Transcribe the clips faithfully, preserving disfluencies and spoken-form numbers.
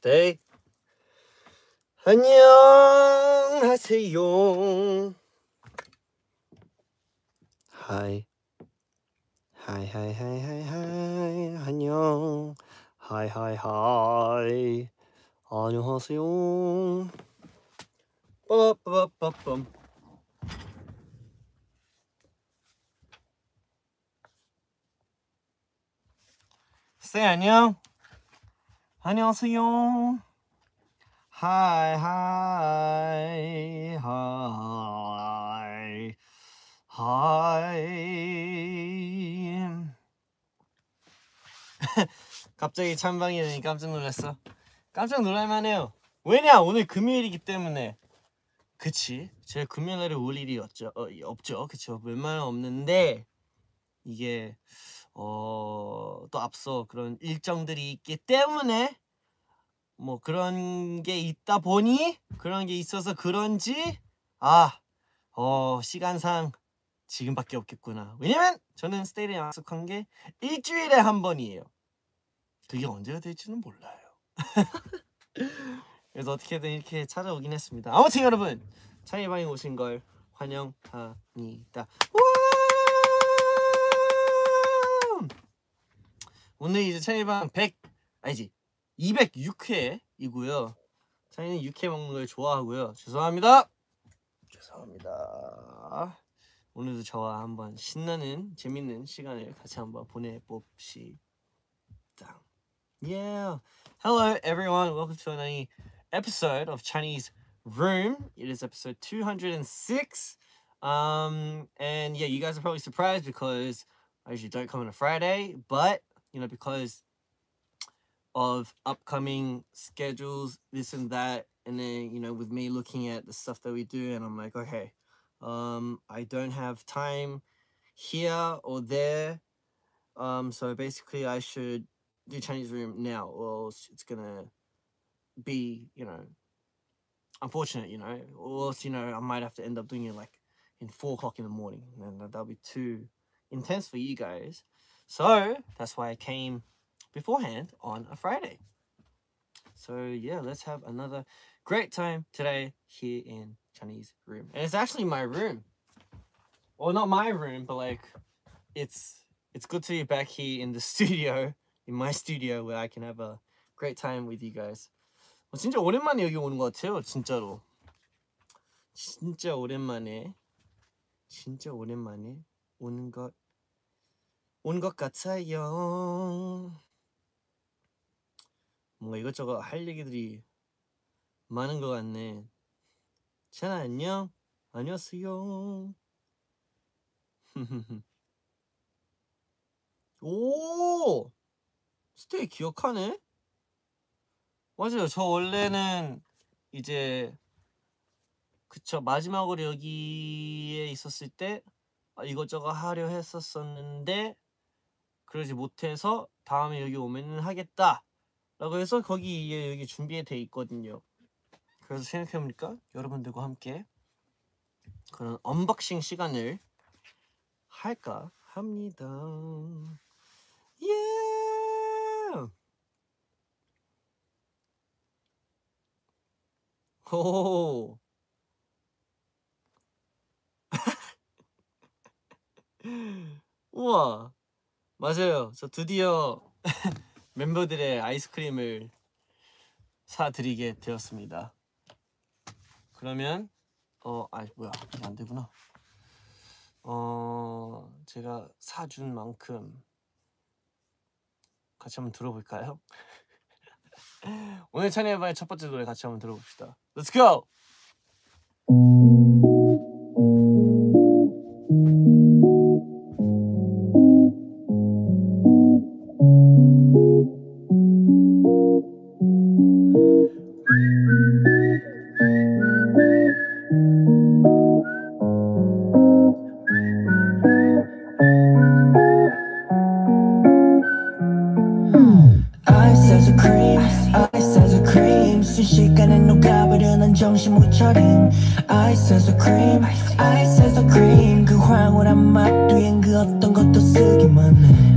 today. 안녕하세요. Hi. Hi, hi, hi, hi, hi. 안녕. Hi, hi, hi. 안녕하세요. 빠바바밤. 쌤 안녕. 안녕하세요. 하이 하이 하이 하이. 갑자기 찬방이 되니 깜짝 놀랐어. 깜짝 놀랄만해요. 왜냐, 오늘 금요일이기 때문에. 그치, 제가 금요일에 올 일이 없죠. 어, 없죠. 그쵸, 웬만하면 없는데 이게 어, 또 앞서 그런 일정들이 있기 때문에 뭐 그런 게 있다 보니, 그런 게 있어서 그런지 아, 어, 시간상 지금밖에 없겠구나. 왜냐면 저는 스테이를 약속한 게 일주일에 한 번이에요. 그게 언제가 될지는 몰라요. 그래서 어떻게든 이렇게 찾아오긴 했습니다. 아무튼 여러분, 찬이 방에 오신 걸 환영합니다. 오늘 이제 찬이방 백 아니지 이백육 회이고요. 찬이는 육회 먹는 걸 좋아하고요. 죄송합니다. 죄송합니다. 오늘도 저와 한번 신나는 재밌는 시간을 같이 한번 보내봅시다. Yeah. Hello everyone. Welcome to another episode of Chani's Room. It is episode two hundred six. Um, and yeah, you guys are probably surprised because I usually don't come on a Friday, but you know, because of upcoming schedules, this and that, and then, you know, with me looking at the stuff that we do, and I'm like, okay, um, I don't have time here or there, um, so basically I should do Chani's Room now, or else it's gonna be, you know, unfortunate, you know, or else, you know, I might have to end up doing it like in four o'clock in the morning, and that'll be too intense for you guys. So that's why I came beforehand on a Friday. So yeah, let's have another great time today here in Chani's Room. And it's actually my room. Well, not my room, but like it's it's good to be back here in the studio, in my studio, where I can have a great time with you guys. 진짜 오랜만에 여기 오는 것 같아요, 진짜로. 진짜 오랜만에, 진짜 오랜만에 오는 것. 온 것 같아요. 뭔가 이것저것 할 얘기들이 많은 것 같네. 찬아 안녕. 안녕하세요. 오! 스테이 기억하네? 맞아요. 저 원래는 이제 그쵸, 마지막으로 여기에 있었을 때 이것저것 하려 했었었는데 그러지 못해서 다음에 여기 오면 하겠다 라고 해서 거기에 여기 준비에 돼 있거든요. 그래서 생각해보니까 여러분들과 함께 그런 언박싱 시간을 할까 합니다. Yeah! 오! 우와! 맞아요. 저 드디어 멤버들의 아이스크림을 사드리게 되었습니다. 그러면 어, 아 뭐야, 이게 안 되구나. 어, 제가 사준 만큼 같이 한번 들어볼까요? 오늘 찬이의 방의 첫 번째 노래 같이 한번 들어봅시다. Let's go!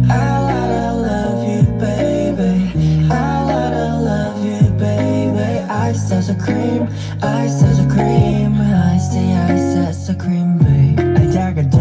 I love you, baby. I love you, baby. Ice as a cream, ice as a cream, ice ice as a cream, babe. 알다가도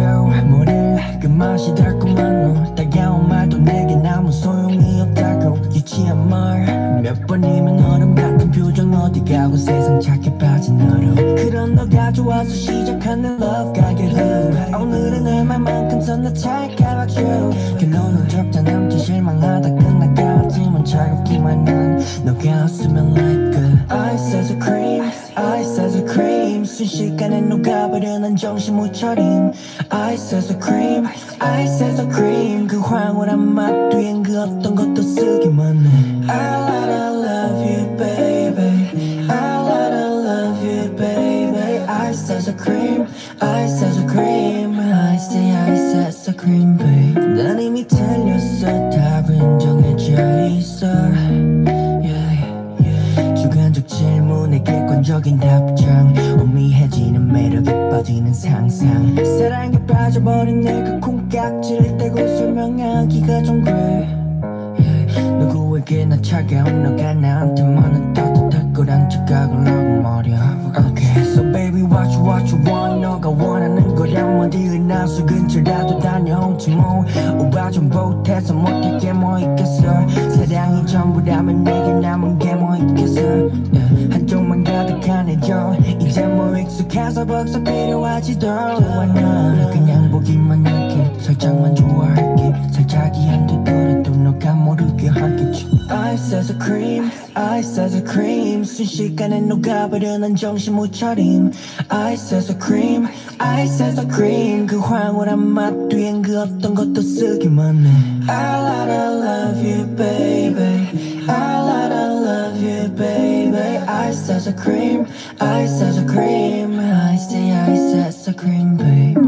모를 그 맛이 달콤한 후 따가운 말도 내겐 아무 소용이 없다고 유치한 말 몇 번이면 얼음 같은 표정 어디 가고 세상 착해 빠진 너로 그런 너가 좋아서 시작하는 love 가게 love 오늘은 얼마만큼 선나 차일까 봐 you 결론은 적다 남지 실망하다 끝나가 팀은 차갑기만 한 너가 없으면 like good Ice as a cream, ice as a cream 순식간에 녹아버려 난 정신 못 차림 Ice as a cream, ice as a cream 그 황홀한 맛 뒤엔 그 어떤 것도 쓰기만 해 I let I love you baby I let I love you baby Ice as a cream, ice as a cream Ice ice as a cream babe 난 이미 틀렸어 답은 정해져 있어 주관적 질문에 객관적인 답장 오미해지는 매력에 빠지는 상상 사랑에 빠져버린 내가 콩깍지를 떼고 설명하기가 좀 그래 yeah. 누구에게나 차가운 너가 나한테만은 따뜻할 거란 착각을 하고 말이야 okay. So baby what you what you want 너가 원하는 거란 어디에 나서 근처라도 다녀오지 뭐 오바 좀 못해서 못할게 뭐 있겠어 사랑이 전부라면 내게 남은 게 뭐 있겠어 yeah. 한쪽만 가득하네요 이제 뭐 익숙해서 복수 필요하지도 않아 그냥 보기만 할게 살짝만 좋아할게 살짝이 안 되더라도 너가 모르게 하겠지 Ice as a cream Ice as a cream 순식간에 녹아버려 난 정신 못 차림 Ice as a cream Ice as a cream 그 황홀한 맛 뒤엔 그 어떤 것도 쓰기만 해 I let I love you baby I let I love you baby Ice as a cream Ice as a cream Ice ice as a cream baby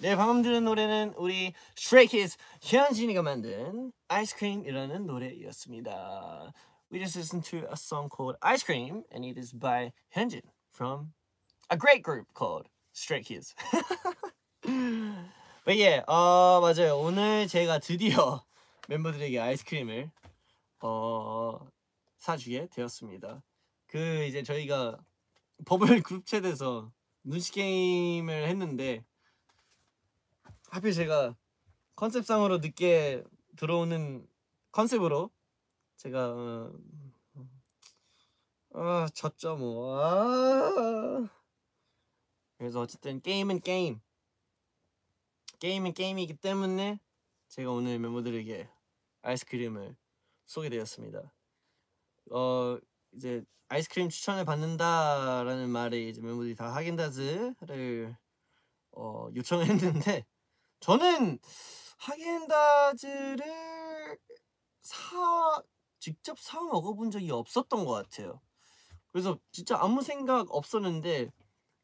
네, 방금 들은 노래는 우리 Stray Kids 현진이가 만든 Ice Cream이라는 노래였습니다. We just listened to a song called Ice Cream and it is by Hyunjin from a great group called Stray Kids. But yeah, 어, 맞아요. 오늘 제가 드디어 멤버들에게 아이스크림을 어, 사주게 되었습니다. 그 이제 저희가 버블 그룹챗에서 눈치 게임을 했는데 하필 제가 컨셉상으로 늦게 들어오는 컨셉으로 제가 어, 아 졌죠 뭐 아. 그래서 어쨌든 게임은 게임 게임은 게임이기 때문에 제가 오늘 멤버들에게 아이스크림을 쏘게 되었습니다. 어 이제 아이스크림 추천을 받는다라는 말에 이제 멤버들이 다 하겐다즈를 어, 요청했는데 저는 하겐다즈를 사 직접 사 먹어본 적이 없었던 것 같아요. 그래서 진짜 아무 생각 없었는데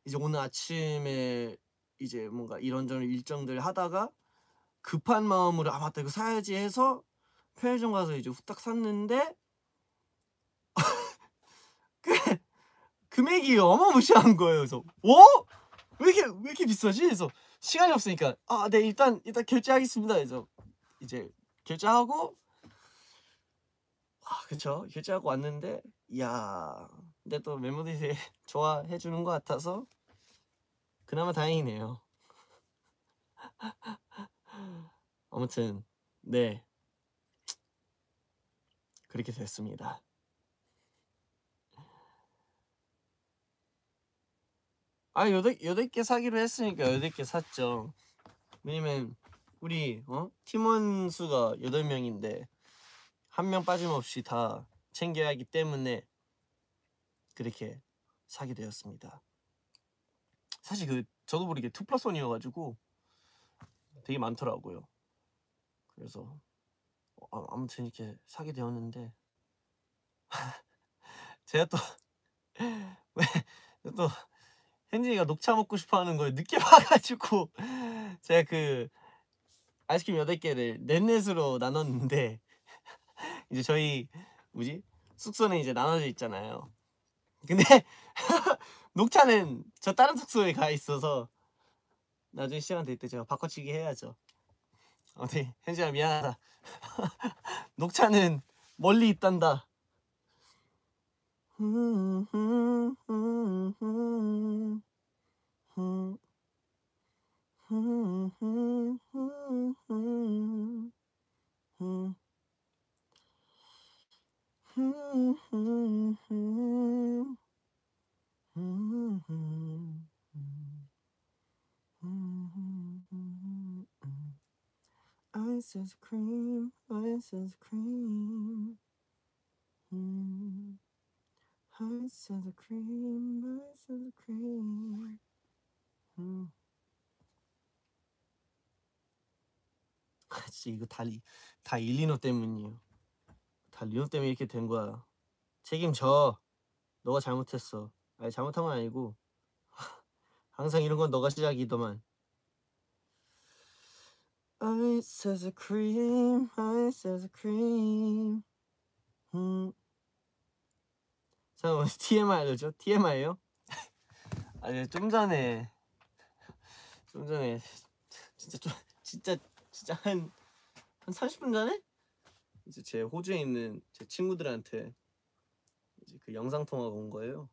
이제 오늘 아침에 이제 뭔가 이런저런 일정들 하다가 급한 마음으로 아 맞다 이거 사야지 해서 편의점 가서 이제 후딱 샀는데 그 금액이 어마무시한 거예요. 그래서 어? 왜 이렇게 왜 이렇게 비싸지? 그래서 시간이 없으니까 아, 네 일단 일단 결제하겠습니다. 그래서 이제 결제하고 아, 그쵸? 결제하고 왔는데 이야 근데 또 멤버들이 되게 좋아해 주는 것 같아서 그나마 다행이네요. 아무튼 네 그렇게 됐습니다. 아 여덟 여덟 개 사기로 했으니까 여덟 개 샀죠. 왜냐면 우리 어 팀원 수가 여덟 명인데 한 명 빠짐없이 다 챙겨야 하기 때문에 그렇게 사게 되었습니다. 사실 그 저도 모르게 투 플러스 원이어가지고 되게 많더라고요. 그래서 아무튼 이렇게 사게 되었는데 제가 또 왜 또 현진이가 녹차 먹고 싶어하는 걸 늦게 봐가지고 제가 그 아이스크림 여덟 개를 넷넷으로 나눴는데 이제 저희 뭐지 숙소는 이제 나눠져 있잖아요. 근데 녹차는 저 다른 숙소에 가 있어서 나중에 시간 될 때 제가 바꿔치기 해야죠. 아무튼 현진아 미안하다. 녹차는 멀리 있단다. Ice is cream, ice is cream. Ice is cream, ice is cream. 그치, 이거 다, 다 일리노 때문이에요. 다 리노 때문에 이렇게 된 거야. 책임져. 너가 잘못했어. 아니, 잘못한 건 아니고. 항상 이런 건 너가 시작이더만. Ice is cream, ice is cream. 음. 잠깐만, 티엠아이 알려줘? 티엠아이요? 아니, 좀 전에 좀 전에 진짜 좀 진짜 진짜 한, 한 삼십 분 전에 이제 제 호주에 있는 제 친구들한테 이제 그 영상 통화가 온 거예요.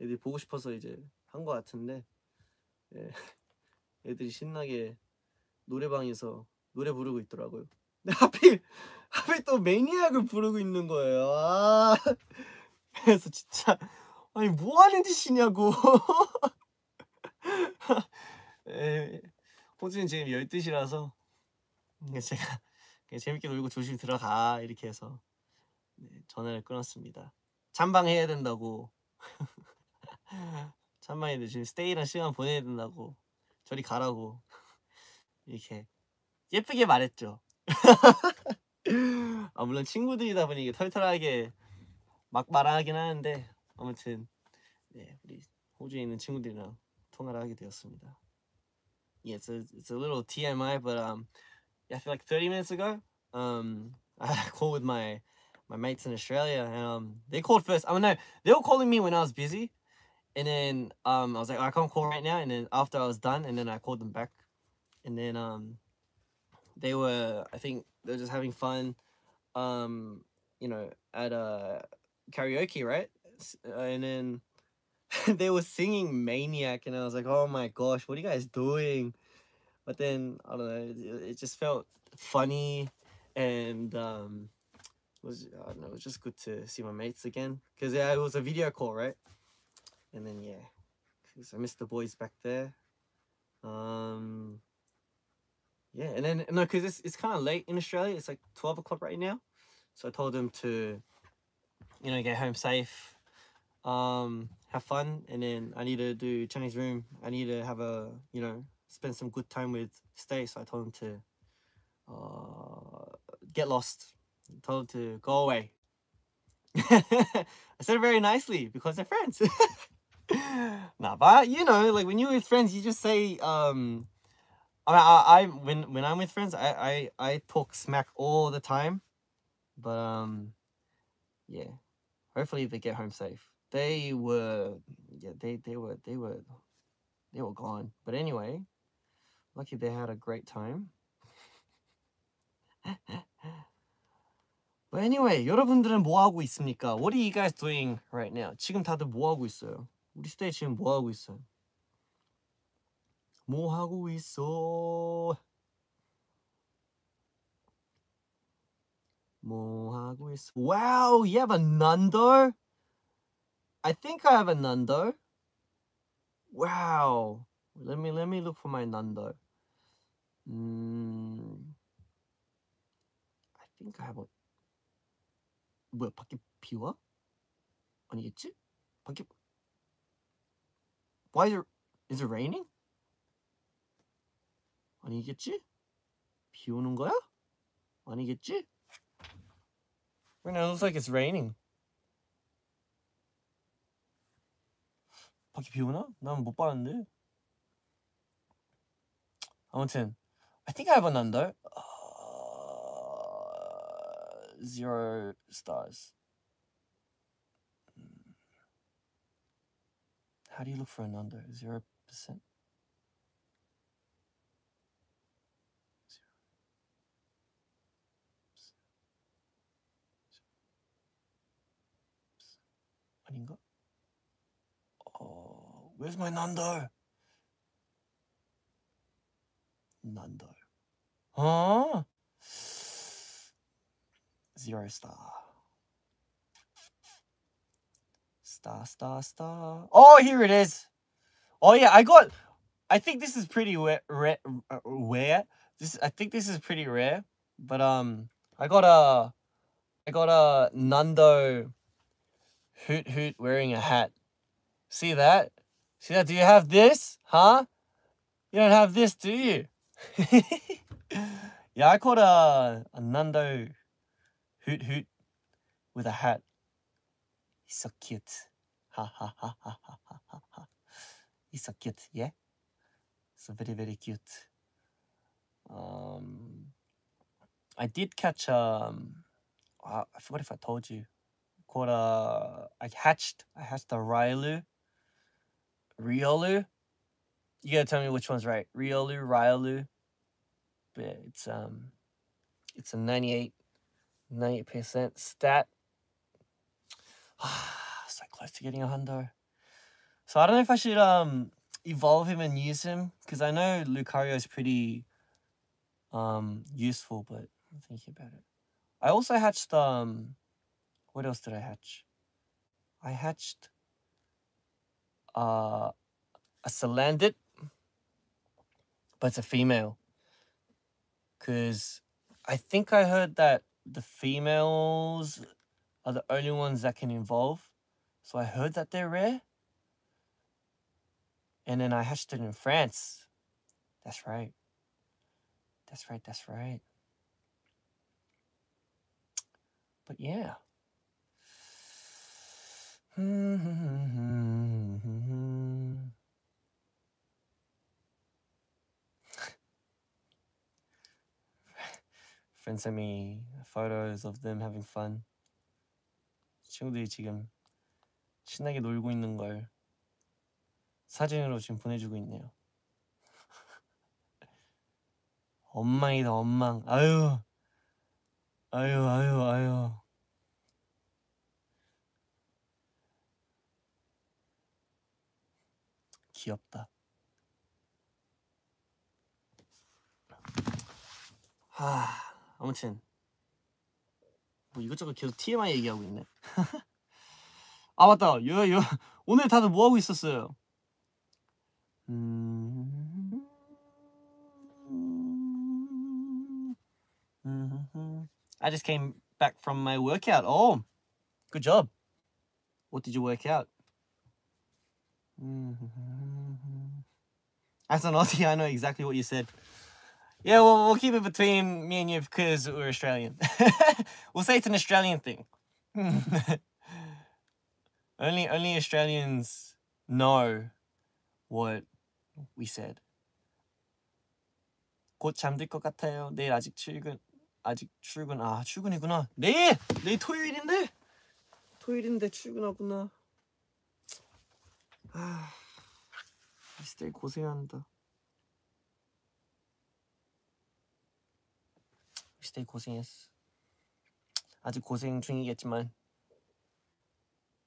애들이 보고 싶어서 이제 한 거 같은데, 예, 애들이 신나게 노래방에서 노래 부르고 있더라고요. 근데 하필 하필 또 매니악을 부르고 있는 거예요. 아, 그래서 진짜 아니 뭐 하는 짓이냐고. 예, 호주는 지금 열두 시라서 제가 재밌게 놀고 조심히 들어가 이렇게 해서 전화를 끊었습니다. 잠방 해야 된다고. 잠방인데 지금 스테이랑 시간 보내야 된다고, 저리 가라고 이렇게 예쁘게 말했죠. 아, 물론 친구들이다 보니 이게 털털하게 막 말하긴 하는데, 아무튼 네, 우리 호주에 있는 친구들이랑 통화를 하게 되었습니다. Yeah, it's a, it's a little T M I, but um, yeah, I feel like thirty minutes ago, um, I had a call with my my mates in Australia, and um, they called first. I don't know, they were calling me when I was busy, and then um, I was like, oh, I can't call right now. And then after I was done, and then I called them back, and then um, they were, I think they were just having fun, um, you know, at a karaoke, right? And then they were singing Maniac, and I was like, oh my gosh, what are you guys doing? But then, I don't know, it, it just felt funny, and um, was, I don't know, it was just good to see my mates again, because yeah, it was a video call, right? And then, yeah, because I missed the boys back there. Um, yeah, and then, no, because it's, it's kind of late in Australia, it's like twelve o'clock right now, so I told them to, you know, get home safe, um, have fun, and then I need to do Chani's Room. I need to have a, you know, spend some good time with Stay. So I told him to uh, get lost. I told him to go away. I said it very nicely because they're friends. Nah, but you know, like when you're with friends, you just say, um, I, I, I when when I'm with friends, I, I, I talk smack all the time, but um, yeah, hopefully they get home safe. They were, yeah, they, they were, they were, they were gone. But anyway, lucky they had a great time. But anyway, 여러분들은 뭐 하고 있습니까? What are you guys doing right now? 지금 다들 뭐 하고 있어요? 우리 스테이 지금 뭐 하고 있어요? 뭐 하고 있어? 뭐 하고 있어? Wow, you have a Nando? I think I have a Nando. Wow. Let me let me look for my Nando. Mm, I think I have a. 뭐야, 밖에 비와? 아니겠지? 밖에. Why is it is it raining? 아니겠지? 비 오는 거야? 아니겠지? Right now it looks like it's raining. 밖에 비 오나? 난 못 봤는데. 아무튼 I think I have a Nando. Uh, zero stars. How do you look for a Nando? Zero percent. 아닌가? 어... Where's my Nando? Nando. 어? Zero star. Star, star, star. Oh, here it is. Oh yeah, I got... I think this is pretty rare. rare, rare. This I think this is pretty rare, but um, I got a, I got a Nando, hoot hoot wearing a hat. See that? See that? Do you have this? Huh? You don't have this, do you? Yeah, I caught a, a Nando, hoot hoot, with a hat. He's so cute. Ha ha ha ha ha ha ha. He's so cute, yeah. So very very cute. Um, I did catch um, I forgot if I told you. Caught a, I hatched, I hatched a Riolu, Riolu. You gotta tell me which one's right. Riolu, Riolu. But it's um, it's a ninety-eight, ninety-eight percent stat. So close to getting a hundo. So I don't know if I should um. evolve him and use him, because I know Lucario is pretty um useful, but I'm thinking about it. I also hatched um what else did I hatch? I hatched uh a salandit, but it's a female, because I think I heard that the females are the only ones that can evolve, so I heard that they're rare. And then I hatched it in France. That's right. That's right, that's right. But yeah. Friends sent me photos of them having fun. 친구들이 지금 신나게 놀고 있는 걸 사진으로 지금 보내주고 있네요. 엉망이다 엉망. 아유 아유 아유 아유. 귀엽다. 하, 아무튼 뭐 이것저것 계속 티엠아이 얘기하고 있네. 아 맞다. 요, 요, 오늘 다들 뭐 하고 있었어요? I just came back from my workout. Oh, good job. What did you work out? As an Aussie, I know exactly what you said. Yeah, well, we'll keep it between me and you because we're Australian. We'll say it's an Australian thing. only, only Australians know what we said. 곧 잠들 것 같아요. 내일 아직 출근, 아직 출근, 아 출근이구나. 내일! 내일 토요일인데? 토요일인데 출근하구나. 아, 스테이 고생한다. 스테이 고생했어. 아직 고생 중이겠지만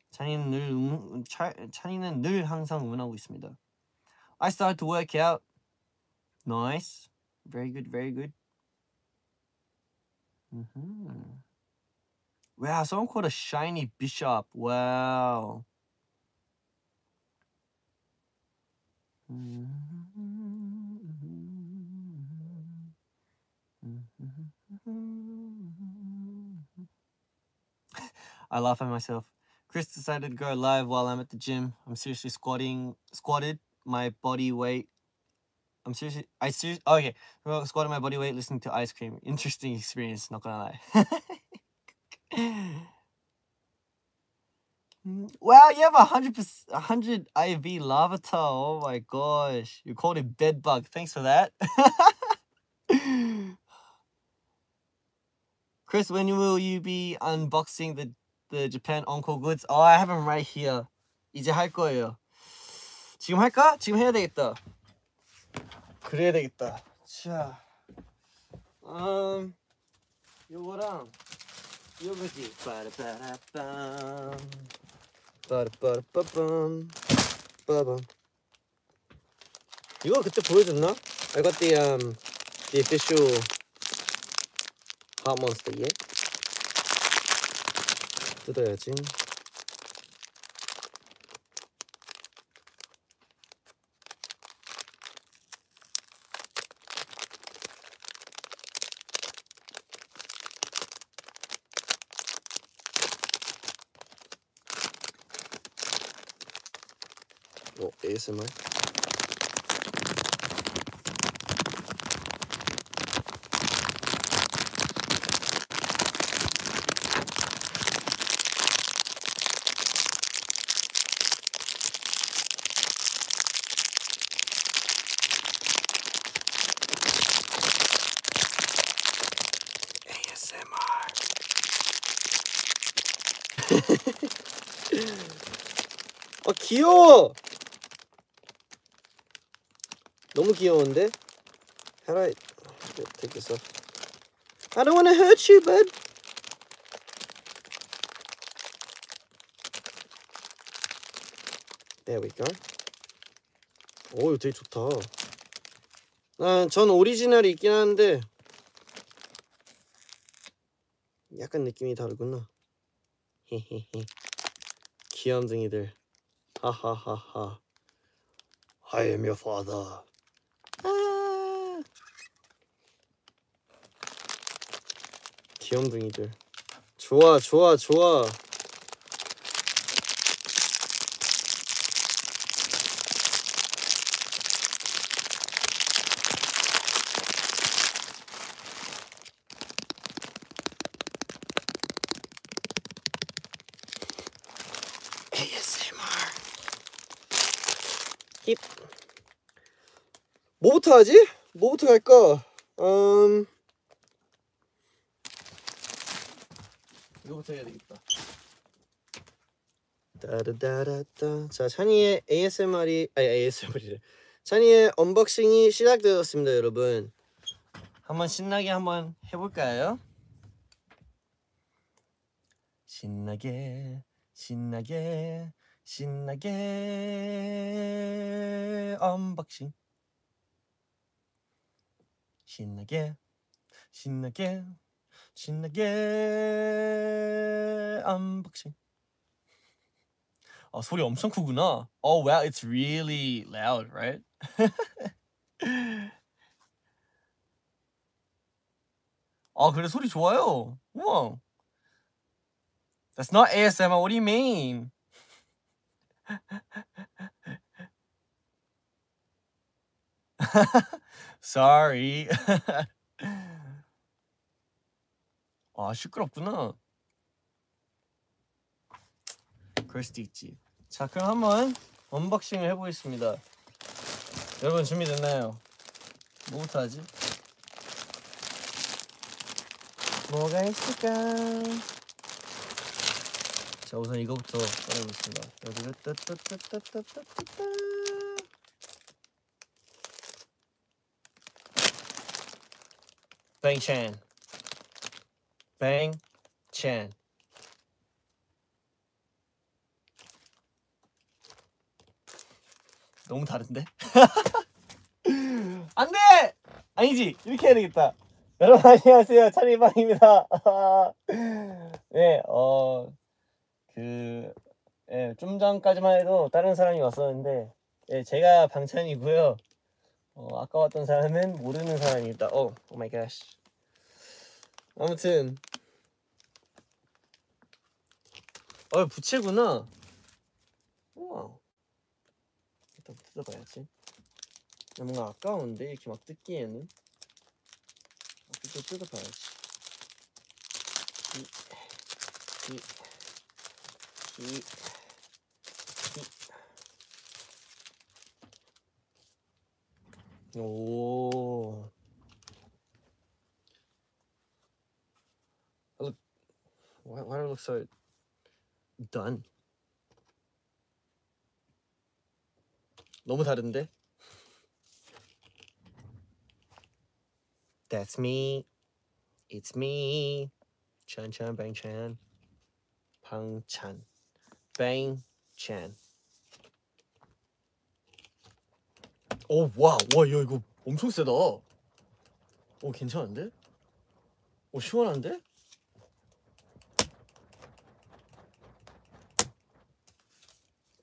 찬이는 늘 음, 차, 찬이는 늘 항상 응원하고 있습니다. I started to work out. Nice. Very good, very good. Mm-hmm. Wow, someone called a shiny Bishop. Wow. I laugh at myself. Chris decided to go live while I'm at the gym. I'm seriously squatting, squatted. My body weight. I'm seriously. I seriously. Oh, okay. Squatting my body weight, listening to Ice Cream. Interesting experience. Not gonna lie. Wow, you have a hundred percent, a hundred I V lavata. Oh my gosh, you called it bed bug. Thanks for that. Chris, when will you be unboxing the the Japan Encore goods? Oh, I have them right here. 이제 할 거예요. 지금 할까? 지금 해야 되겠다. 그래야 되겠다. 자, 음, 요거랑 요거지. 빠라빠라빰. 빠라빠라빠밤 빠밤. 이거 그때 보여줬나? I got the um the official hot monster yet. 뜯어야지. 어, 에이에스엠알. 아, 귀여워. 너무 귀여운데? How do I take this off? I don't want to hurt you, bud. There we go. 오, 이거 되게 좋다. 난 전 오리지널이 있긴 한데 약간 느낌이 다르구나. 헤헤헤. 귀염둥이들. 하하하하. I am your father. 아. 귀염둥이들. 좋아, 좋아, 좋아. 뭐부터 하지? 뭐부터 갈까? 음... 이거부터 해야 되겠다. 따르다라따. 자, 찬이의 에이에스엠알이 아니 에이에스엠알이래. 찬이의 언박싱이 시작되었습니다, 여러분. 한번 신나게 한번 해볼까요? 신나게, 신나게, 신나게 언박싱. 신나게 신나게 신나게 언박싱. 아, 소리 엄청 크구나. Oh wow, it's really loud, right? 아, 그래 소리 좋아요. 우와. That's not 에이에스엠알. What do you mean? Sorry. 아, 시끄럽구나. 그럴 수도 있지. 자, 그럼 한번 언박싱을 해보겠습니다. 여러분 준비됐나요? 뭐부터 하지? 뭐가 있을까? 자, 우선 이거부터 꺼내보겠습니다. Bang Chan. Bang Chan. 너무 다른데? 안 돼! 아니지! 이렇게 해야 되겠다. 여러분 안녕하세요. 찬이방입니다. 네, 어... 그... 예, 좀 전까지만 해도 다른 사람이 왔었는데, 예, 제가 방찬이고요. 어, 아까 왔던 사람은 모르는 사람이다. 오, 오 마이 갓. 아무튼 어, 부채구나. 우와. 일단 뜯어봐야지. 뭔가 아까운데 이렇게 막 뜯기에는. 또 뜯어봐야지. 이, 이, 이. 오. I look. Why, why do I look so done? 너무 다른데? That's me. It's me. Chan Chan Bang Chan. Bang Chan. Bang Chan. 오, 와, 와, 야, 이거 엄청 세다. 오, 괜찮은데? 오, 시원한데?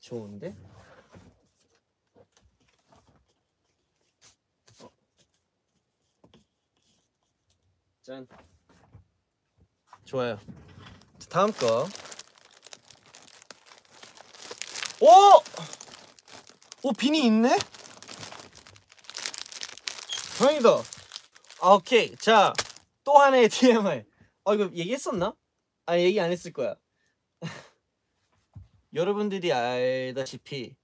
좋은데? 어. 짠. 좋아요. 자, 다음 거. 오! 오, 비니 있네? 다행이다. 아, 오케이. 자, 또 하나의 티엠아이. 아, 이거 얘기했었나? 아, 얘기 안 했을 거야. 여러분들이 알다시피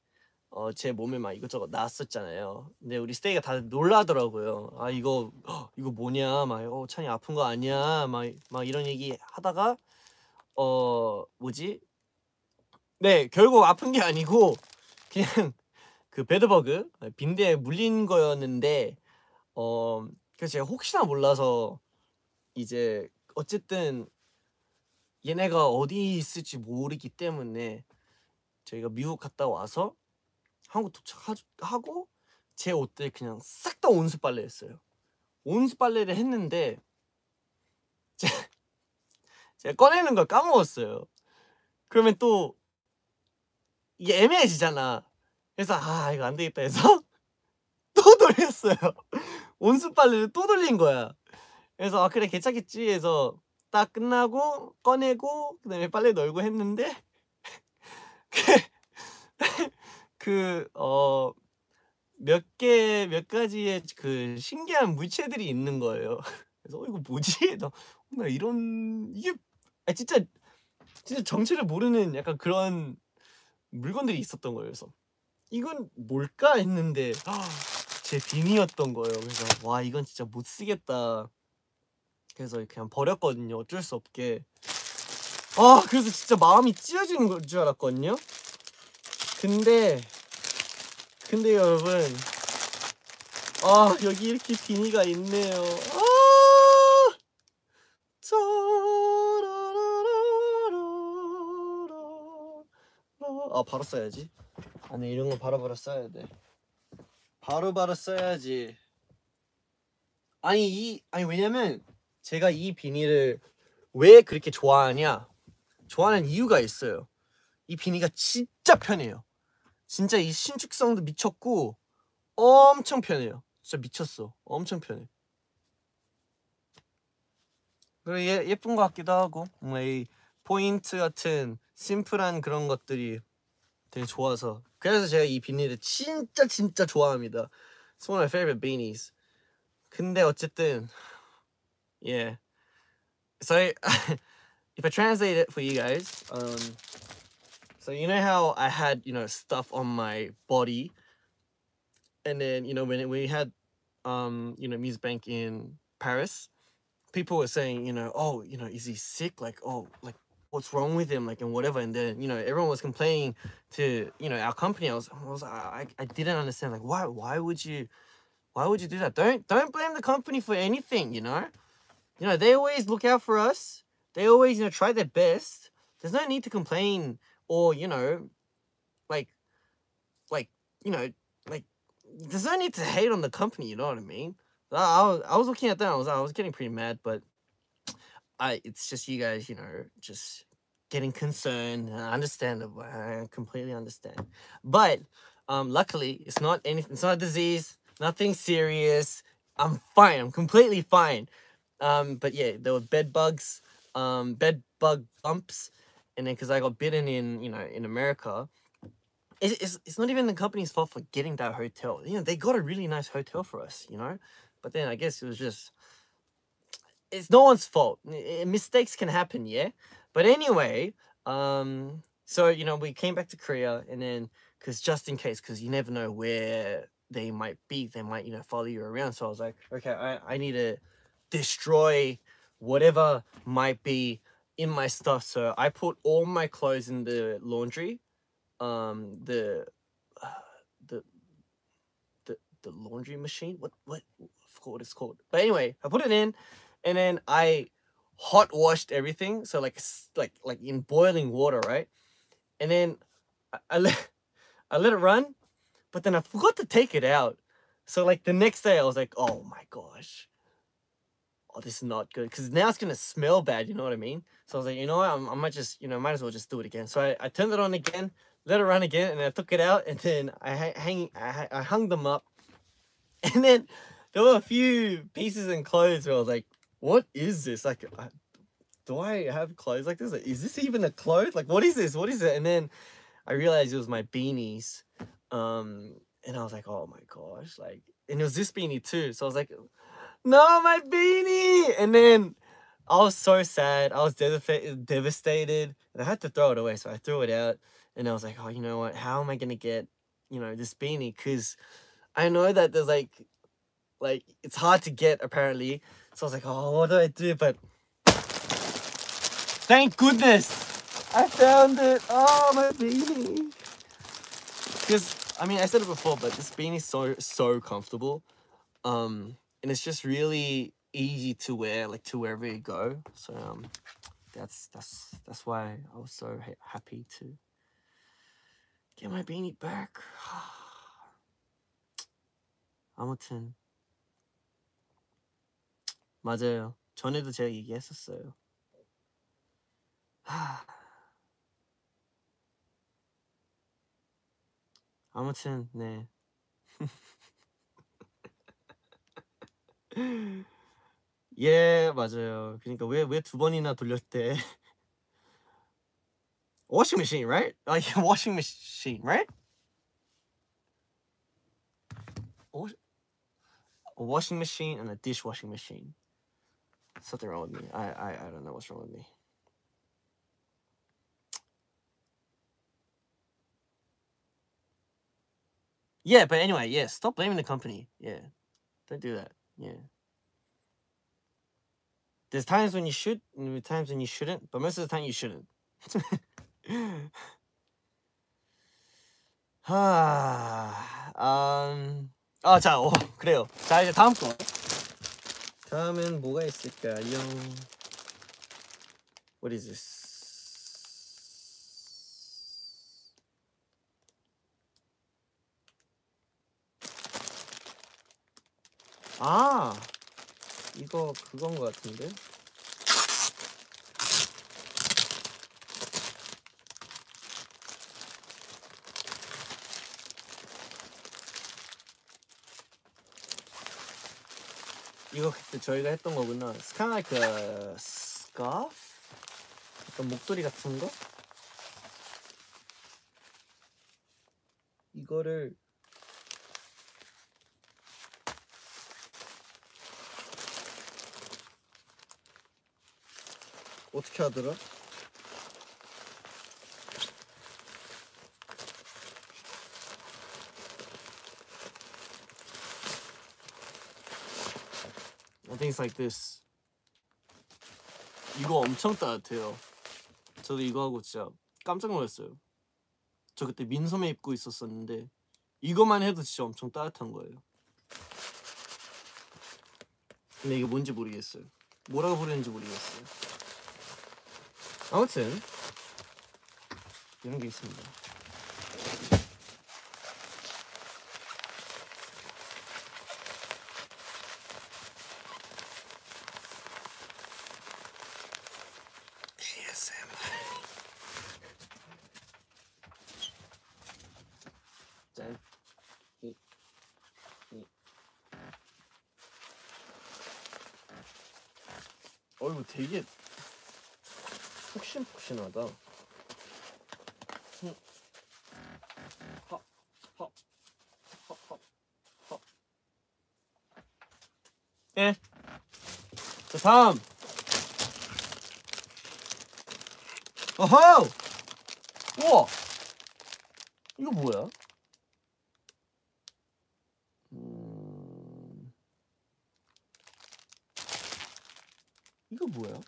어, 제 몸에 막 이것저것 나왔었잖아요. 근데 우리 스테이가 다들 놀라더라고요. 아, 이거 허, 이거 뭐냐, 막 어, 찬이 아픈 거 아니야, 막, 막 이런 얘기 하다가 어 뭐지? 네, 결국 아픈 게 아니고 그냥 그 배드버그 빈대에 물린 거였는데 어 그래서 제가 혹시나 몰라서 이제 어쨌든 얘네가 어디 있을지 모르기 때문에 저희가 미국 갔다 와서 한국 도착하고 제 옷들 그냥 싹 다 온수 빨래했어요. 온수 빨래를 했는데 제가, 제가 꺼내는 걸 까먹었어요. 그러면 또 이게 애매해지잖아. 그래서 아, 이거 안 되겠다 해서 또 돌렸어요. 온수 빨래를 또 돌린 거야. 그래서 아, 그래 괜찮겠지 해서 딱 끝나고 꺼내고 그 다음에 빨래 널고 했는데 그 어 몇 개 몇 가지의 그 신기한 물체들이 있는 거예요. 그래서 어, 이거 뭐지? 나, 나 이런 이게 아, 진짜 진짜 정체를 모르는 약간 그런 물건들이 있었던 거예요. 그래서 이건 뭘까 했는데 제 비니였던 거예요. 그래서 와, 이건 진짜 못 쓰겠다. 그래서 그냥 버렸거든요. 어쩔 수 없게. 아, 그래서 진짜 마음이 찢어지는 걸 줄 알았거든요. 근데 근데 여러분, 아, 여기 이렇게 비니가 있네요. 아, 아, 바로 써야지. 아니, 이런 거 바로바로 써야 돼. 바로바로 써야지. 아니 이 아니 왜냐면 제가 이 비니를 왜 그렇게 좋아하냐, 좋아하는 이유가 있어요. 이 비니가 진짜 편해요. 진짜 이 신축성도 미쳤고 엄청 편해요. 진짜 미쳤어. 엄청 편해. 그리고 예, 예쁜 것 같기도 하고 뭔가 이 포인트 같은 심플한 그런 것들이 되게 좋아서, 그래서 제가 이 비니를 진짜 진짜 좋아합니다. It's one of my favorite beanies. 근데 어쨌든 yeah. So if I translate it for you guys, um, so you know how I had, you know, stuff on my body, and then, you know, when we had, um, you know, Muse Bank in Paris, people were saying, you know, oh, you know, is he sick? Like, oh, like what's wrong with him? Like, and whatever. And then, you know, everyone was complaining to, you know, our company. I was, I was, I, I didn't understand. Like, why, why would you, why would you do that? Don't, don't blame the company for anything, you know. You know, they always look out for us. They always, you know, try their best. There's no need to complain or, you know, like, like, you know, like, there's no need to hate on the company, you know what I mean? I was, I was looking at that, I was, I was getting pretty mad, but I, it's just you guys, you know, just getting concerned. I understand, I completely understand. But um, luckily, it's not anything, it's not a disease, nothing serious. I'm fine, I'm completely fine. Um, but yeah, there were bed bugs, um, bed bug bumps, and then because I got bitten in, you know, in America, it's, it's, it's not even the company's fault for getting that hotel. You know, they got a really nice hotel for us, you know, but then I guess it was just, it's no one's fault. It, mistakes can happen, yeah? But anyway, um, so, you know, we came back to Korea, and then, because just in case, because you never know where they might be, they might, you know, follow you around. So I was like, okay, I, I need to destroy whatever might be in my stuff. So I put all my clothes in the laundry, um, the, uh, the, the, the laundry machine. What, what, I forgot what it's called. But anyway, I put it in, and then I hot washed everything. So like, like, like in boiling water, right? And then I, I, let, I let it run, but then I forgot to take it out. So like the next day I was like, oh my gosh. Oh, this is not good. Because now it's going to smell bad, you know what I mean? So I was like, you know what, I'm, I might just, you know, might as well just do it again. So I, I turned it on again, let it run again, and I took it out, and then I, hang, I, I hung them up. And then there were a few pieces and clothes where I was like, what is this? Like, I, do I have clothes like this? Like, is this even a clothes? Like, what is this? What is it? And then I realized it was my beanies. Um, and I was like, oh my gosh. Like, and it was this beanie too. So I was like, no, my beanie. And then I was so sad. I was devastated. And I had to throw it away. So I threw it out. And I was like, oh, you know what? How am I going to get, you know, this beanie? Because I know that there's like, like, it's hard to get apparently. So I was like, oh, what do I do? But thank goodness I found it. Oh, my beanie. Because, I mean, I said it before, but this beanie is so, so comfortable. Um, and it's just really easy to wear, like to wherever you go. So um, that's, that's, that's why I was so ha happy to get my beanie back. 아무튼 맞아요. 전에도 제가 얘기했었어요. 아무튼 네. 예, 맞아요. 그러니까 왜 왜 두 번이나 돌렸대? Washing machine, right? Like washing machine, right? A washing machine and a dishwashing machine. Something wrong with me. I, I, I don't know what's wrong with me. Yeah, but anyway, yeah, stop blaming the company. Yeah, don't do that. Yeah. There's times when you should, and there's times when you shouldn't, but most of the time you shouldn't. um... 아, 자, 오, 그래요. 자, 이제 다음 거. 다음엔 뭐가 있을까요? What is this? 아, 이거 그건 것 같은데? 이거 그때 저희가 했던 거구나. It's kind of like a scarf? 약간 목도리 같은 거? 이거를 어떻게 하더라? I think it's like this. 이거 엄청 따뜻해요. 저도 이거 하고 진짜 깜짝 놀랐어요. 저 그때 민소매 입고 있었었는데 이거만 해도 진짜 엄청 따뜻한 거예요. 근데 이게 뭔지 모르겠어요. 뭐라고 부르는지 모르겠어요. 아무튼 이런 게 있습니다. 되게 폭신폭신하다. 예. 자, 다음. 어허! 우와! 이거 뭐야? 뭐야?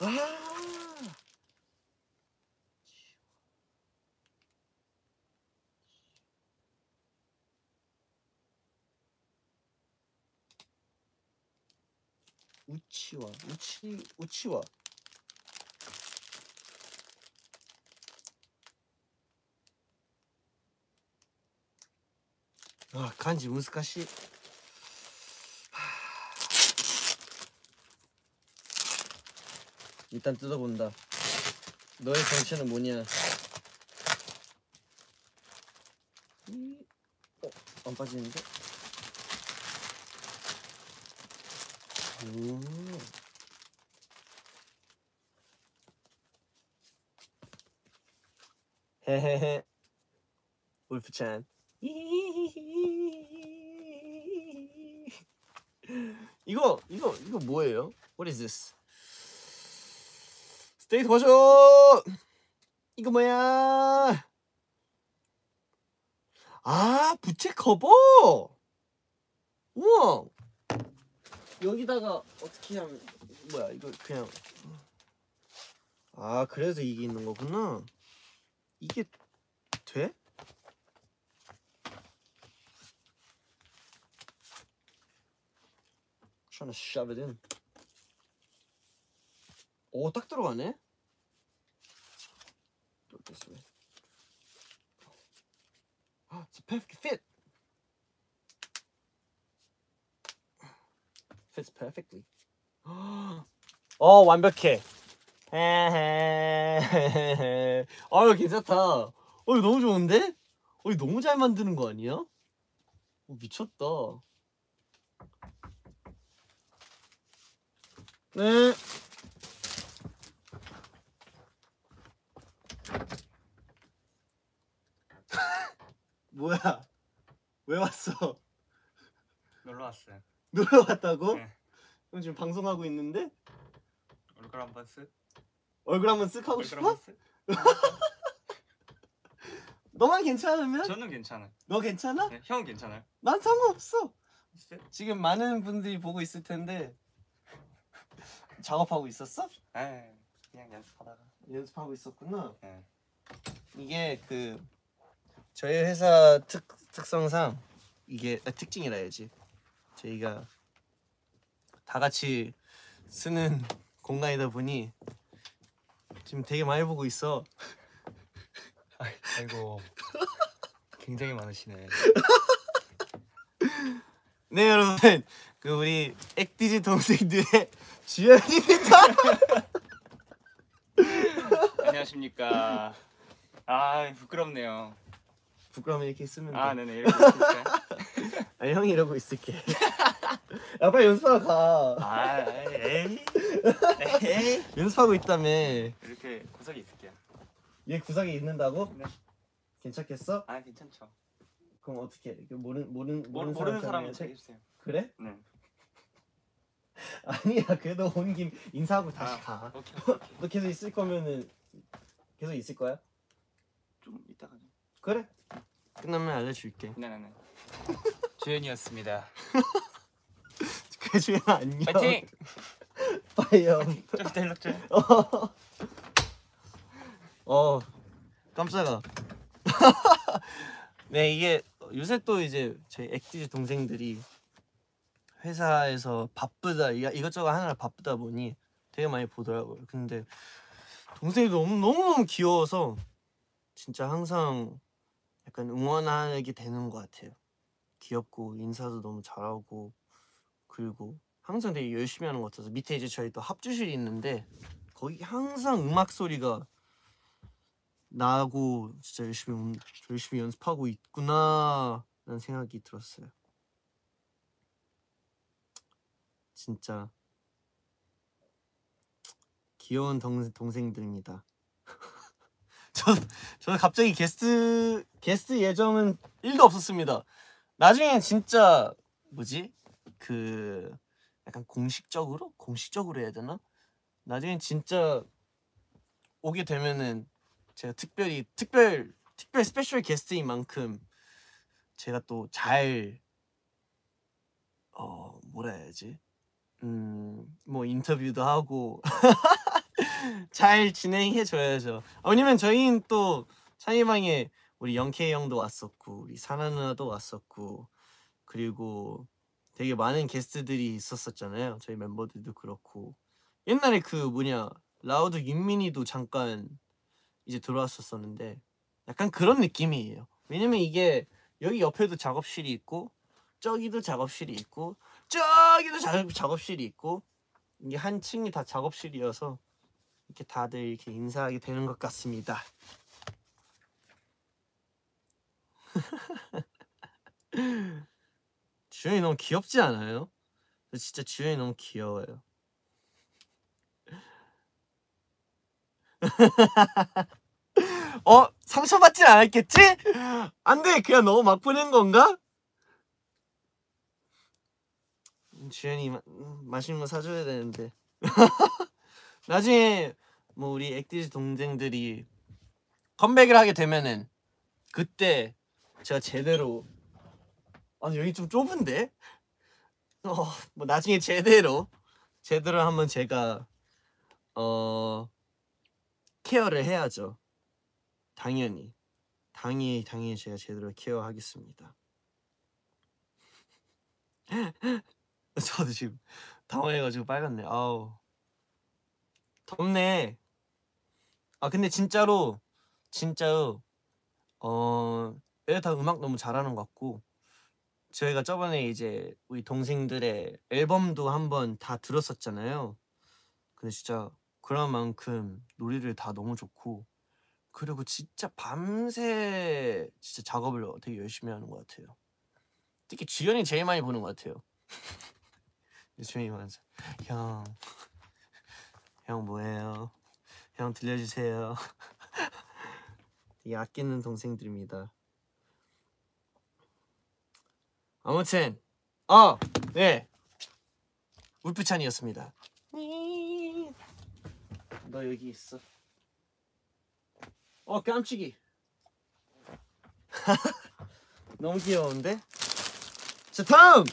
아, 우치와 우치 우치와 아 간지 難しい. 일단 뜯어본다. 너의 정체는 뭐냐? 어? 안 빠지는데? 오. 헤헤헤. 울프찬. 이거 이거 이거 뭐예요? What is this? 스테이트 버전! 이거 뭐야? 아, 부채 커버! 우와! 여기다가 어떻게 하면 뭐야, 이거 그냥 아, 그래서 이게 있는 거구나. 이게 돼? I'm trying to shove it in. 오, 딱 들어가네? It's a perfect fit! Fits perfectly. 어, 완벽해! 아유, 괜찮다! 어, 이거 너무 좋은데? 어, 이거 너무 잘 만드는 거 아니야? 어, 미쳤다. 네! 뭐야? 왜 왔어? 놀러 왔어요. 놀러 왔다고? 네. 그럼 지금 방송하고 있는데? 얼굴 한번 쓱? 얼굴 한번 쓱 하고 싶어? 쓱? 너만 괜찮으면? 저는 괜찮아. 너 괜찮아? 네, 형은 괜찮아요. 난 상관없어. 있어요? 지금 많은 분들이 보고 있을 텐데 작업하고 있었어? 네, 그냥 연습하다가. 연습하고 있었구나. 네. 이게 그 저희 회사 특, 특성상 이게 아, 특징이라 해야지. 저희가 다 같이 쓰는 공간이다 보니 지금 되게 많이 보고 있어. 아이고 굉장히 많으시네. 네 여러분, 그 우리 액디지 동생들의 주연입니다. 안녕하십니까. 아 부끄럽네요. 부끄러우면 이렇게 쓰면 돼. 아 네네 이렇게 있을까요? 아니 형이 이러고 있을게. 야 빨리 연습하러 가. 아 에이 에이 연습하고 있다며. 이렇게 구석이 있을게요. 얘 구석에 있는다고? 네. 괜찮겠어? 아 괜찮죠. 그럼 어떻게 해? 모르는, 모르는, 모르는, 모르는 사람은 해주세요. 그래? 네. 아니야 그래도 온 김 인사하고 다시 아, 가. 오케이, 오케이. 너 계속 있을 거면은 계속 있을 거야? 좀 이따가. 그래. 끝나면 알려줄게. 네네네. 주연이었습니다. 그 주연 안녕. 파이팅! 빠이요. 좀 이따 연락 줘. 어. 깜짝아. 네 이게 요새 또 이제 저희 액티즈 동생들이 회사에서 바쁘다 이것저것 하느라 바쁘다 보니 되게 많이 보더라고요. 근데 동생이 너무 너무 너무 귀여워서 진짜 항상 약간 응원하게 되는 것 같아요. 귀엽고 인사도 너무 잘하고 그리고 항상 되게 열심히 하는 것 같아서 밑에 이제 저희 또 합주실이 있는데 거기 항상 음악 소리가 나고 진짜 열심히 열심히 연습하고 있구나 라는 생각이 들었어요. 진짜 귀여운 동, 동생들입니다. 저, 저는 갑자기 게스트 게스트 예정은 일도 없었습니다. 나중에 진짜 뭐지? 그 약간 공식적으로? 공식적으로 해야 되나? 나중에 진짜 오게 되면은 제가 특별히 특별 특별 스페셜 게스트인 만큼 제가 또 잘 어, 뭐라 해야지? 음, 뭐 인터뷰도 하고 잘 진행해 줘야죠. 아, 왜냐면 저희는 또 찬이방에 우리 영케이 형도 왔었고 우리 사나 누나도 왔었고 그리고 되게 많은 게스트들이 있었었잖아요. 저희 멤버들도 그렇고 옛날에 그 뭐냐 라우드 윤민이도 잠깐 이제 들어왔었었는데 약간 그런 느낌이에요. 왜냐면 이게 여기 옆에도 작업실이 있고 저기도 작업실이 있고 저기도 작업, 작업실이 있고 이게 한 층이 다 작업실이어서 이렇게 다들 이렇게 인사하게 되는 것 같습니다. 주현이 너무 귀엽지 않아요? 저 진짜 주현이 너무 귀여워요. 어? 상처받진 않았겠지? 안 돼! 그냥 너무 막 보낸 건가? 주현이 마, 맛있는 거 사줘야 되는데. 나중에 뭐 우리 액티즈 동생들이 컴백을 하게 되면은 그때 제가 제대로 아 여기 좀 좁은데? 어 뭐 나중에 제대로 제대로 한번 제가 어 케어를 해야죠. 당연히 당연히 당연히 제가 제대로 케어하겠습니다. 저도 지금 당황해가지고 빨갛네. 아우 덥네. 아 근데 진짜로 진짜로 어 애들 다 음악 너무 잘하는 것 같고 저희가 저번에 이제 우리 동생들의 앨범도 한번 다 들었었잖아요. 근데 진짜 그런 만큼 노래를 다 너무 좋고 그리고 진짜 밤새 진짜 작업을 되게 열심히 하는 것 같아요. 특히 주연이 제일 많이 보는 것 같아요. 주연이 완전 형, 형 뭐예요? 형 들려주세요. 되게 아끼는 동생들입니다. 아무튼 어! 네! 울프찬이었습니다. 너 여기 있어. 어 깜찍이. 너무 귀여운데? 자 다음!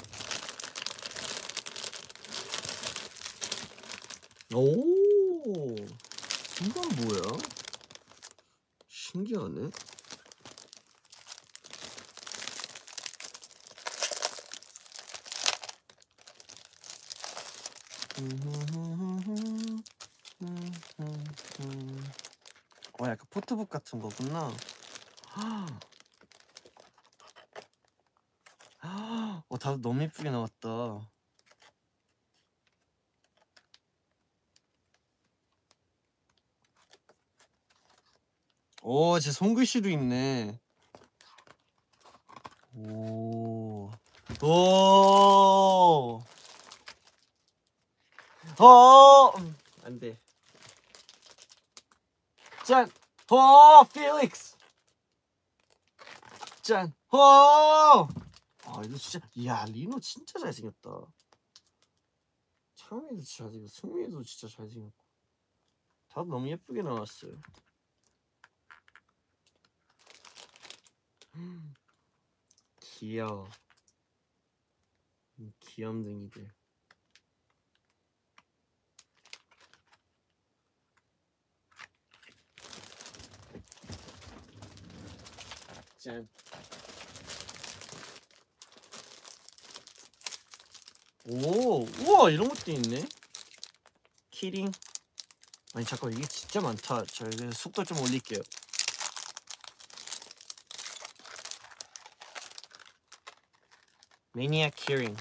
오 이건 뭐야? 신기하네. 어 약간 포트북 같은 거구나. 어 다들 너무 예쁘게 나왔다. 오, 제 손글씨도 있네. 오, 오, 어, 안 돼. 짠, 오, 필릭스. 짠, 오. 아, 이거 진짜, 야, 리노 진짜 잘생겼다. 창민이도 잘생겼고, 승민이도 진짜 잘생겼고, 다들 너무 예쁘게 나왔어요. 귀여워. 귀염둥이들. 짠. 오, 우와 이런 것도 있네. 키링. 아니 잠깐 이게 진짜 많다. 저 이제 속도 좀 올릴게요. Maniac 키링.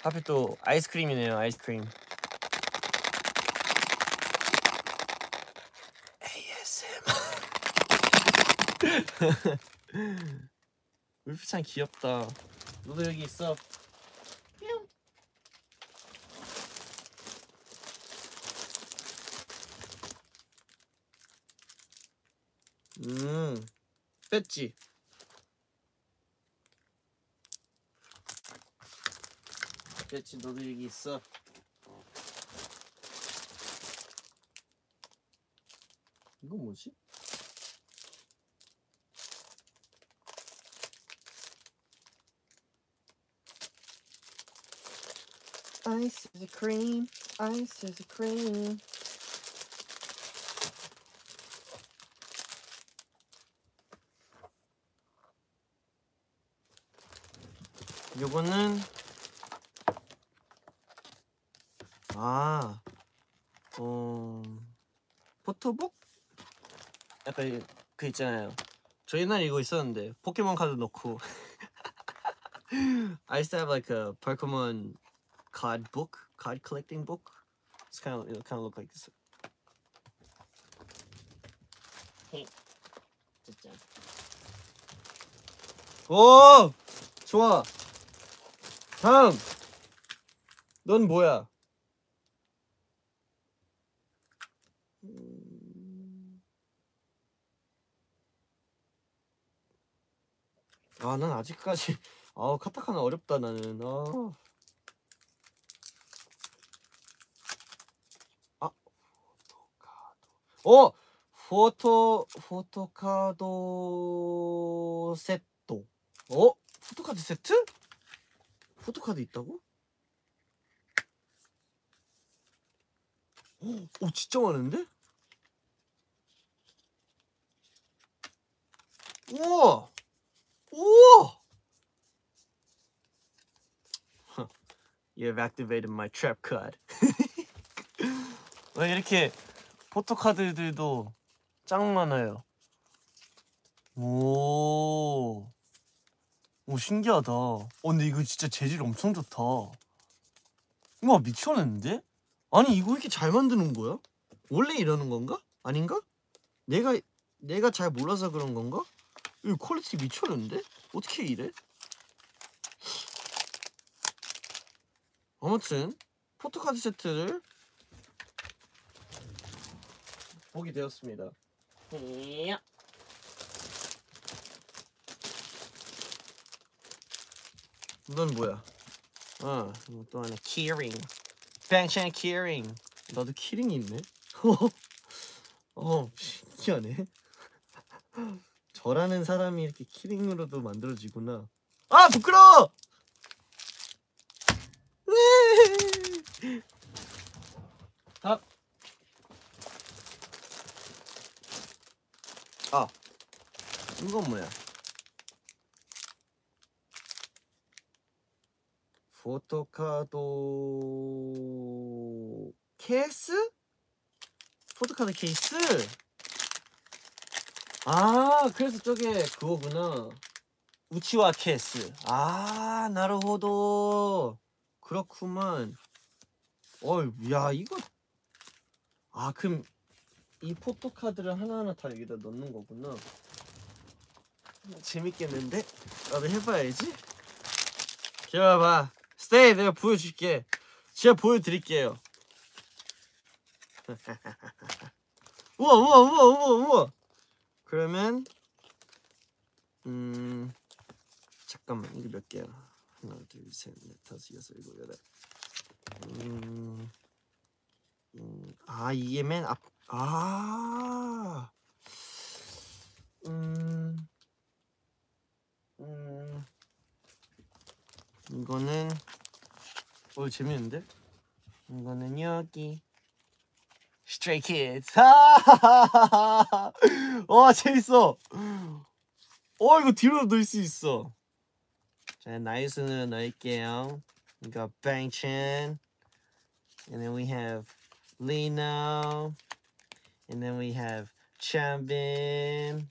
하필 또 아이스크림이네요. 아이스크림. 에이에스엠알. 울프찬 귀엽다. 너도 여기 있어. 음. 뺐지. 그렇지, 너도 여기 있어. 이거 뭐지? Ice is a cream, ice is a cream. 요거는 아, 어, 포토북? 약간 그 있잖아요. 저 옛날에 이거 있었는데 포켓몬 카드 넣고. I used to have like a Pokemon card book, card collecting book. It's kind of, it kind of look like this. Hey, 진짜. 오, 좋아. 다음. 넌 뭐야? 아, 난 아직까지 아, 카타카나 어렵다 나는. 아. 아. 포토카드. 어! 포토 포토카드 세트. 어? 포토카드 세트? 포토카드 있다고? 오, 오 진짜 많은데? 우와! 우와! You've activated my trap card. 왜 이렇게 포토카드들도 짱 많아요. 오, 오 신기하다. 어, 근데 이거 진짜 재질 엄청 좋다. 우와 미쳤는데? 아니 이거 이렇게 잘 만드는 거야? 원래 이러는 건가? 아닌가? 내가 내가 잘 몰라서 그런 건가? 이 퀄리티 미쳤는데? 어떻게 이래? 아무튼 포토카드 세트를 보게 되었습니다. 넌 뭐야? 어, 또 하나 키링. 뱅찬 키링. 나도 키링이 있네. 어, 신기하네. 저라는 사람이 이렇게 키링으로도 만들어지구나. 아, 부끄러워! 아. 아. 이건 뭐야? 포토카드 케이스? 포토카드 케이스? 아, 그래서 저게 그거구나. 우치와 케이스. 아, 나루호도. 그렇구만. 어이, 야, 이거. 아, 그럼 이 포토카드를 하나하나 다 여기다 넣는 거구나. 재밌겠는데? 나도 해봐야지. 기다려봐. 스테이, 내가 보여줄게. 제가 보여드릴게요. 우와, 우와, 우와, 우와, 우와. 그러면 음 잠깐만 이게 몇 개야? 하나, 둘, 셋, 넷, 다섯, 여섯, 일곱, 여덟. 음, 음, 아 이게 맨 앞. 아, 음, 음, 이거는 어 재밌는데? 이거는 여기. Stray Kids. 와 재밌어. 어 이거 뒤로 넣을 수 있어. 자 나이스는 넣을게요. We got Bang Chan, and then we have Lee Know, and then we have Changbin,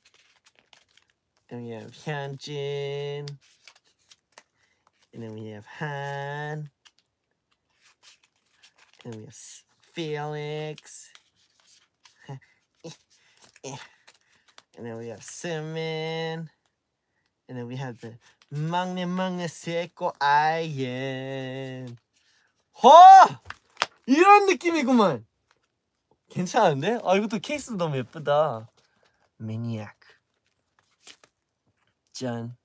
then we have Hyunjin, and then we have Han, and we have Felix, and then we have Seungmin, and then we have the 막내 막내 새꼬 I.N. 허! 이런 느낌이구만. 괜찮은데? 아 이것도 케이스도 너무 예쁘다. Maniac. 짠,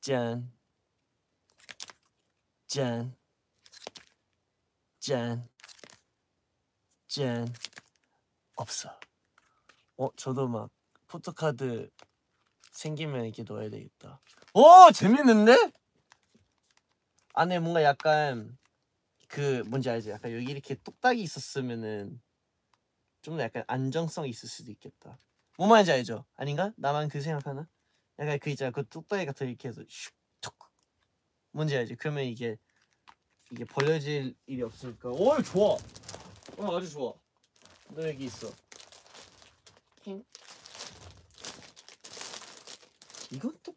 짠, 짠, 짠. 짠 없어. 어 저도 막 포토카드 생기면 이렇게 넣어야 되겠다. 오 재밌는데? 안에 뭔가 약간 그 뭔지 알지? 약간 여기 이렇게 똑딱이 있었으면은 좀 더 약간 안정성이 있을 수도 있겠다. 뭔 말인지 알죠? 아닌가? 나만 그 생각하나? 약간 그 있잖아 그 똑딱이 같은 이렇게 해서 슉 툭 뭔지 알지? 그러면 이게 이게 벌려질 일이 없으니까. 오 좋아. 어 아주 좋아. 너 여기 있어. 킹. 이건 또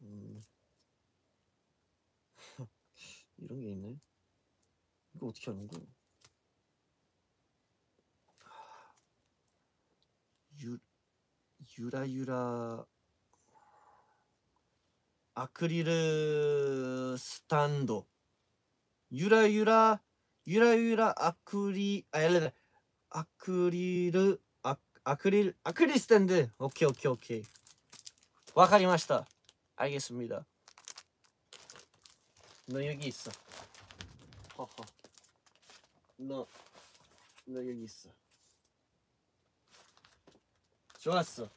음. 이런 게 있네. 이거 어떻게 하는 거야? 유 유라유라 아크릴 스탠드. 유라유라 유라유라 아크리 아일레 아크릴 아 아크릴 아크릴 스탠드. 오케이 오케이 오케이. 와카리마시타. 알겠습니다. 너 여기 있어. 허허. 너 너 여기 있어. 좋았어.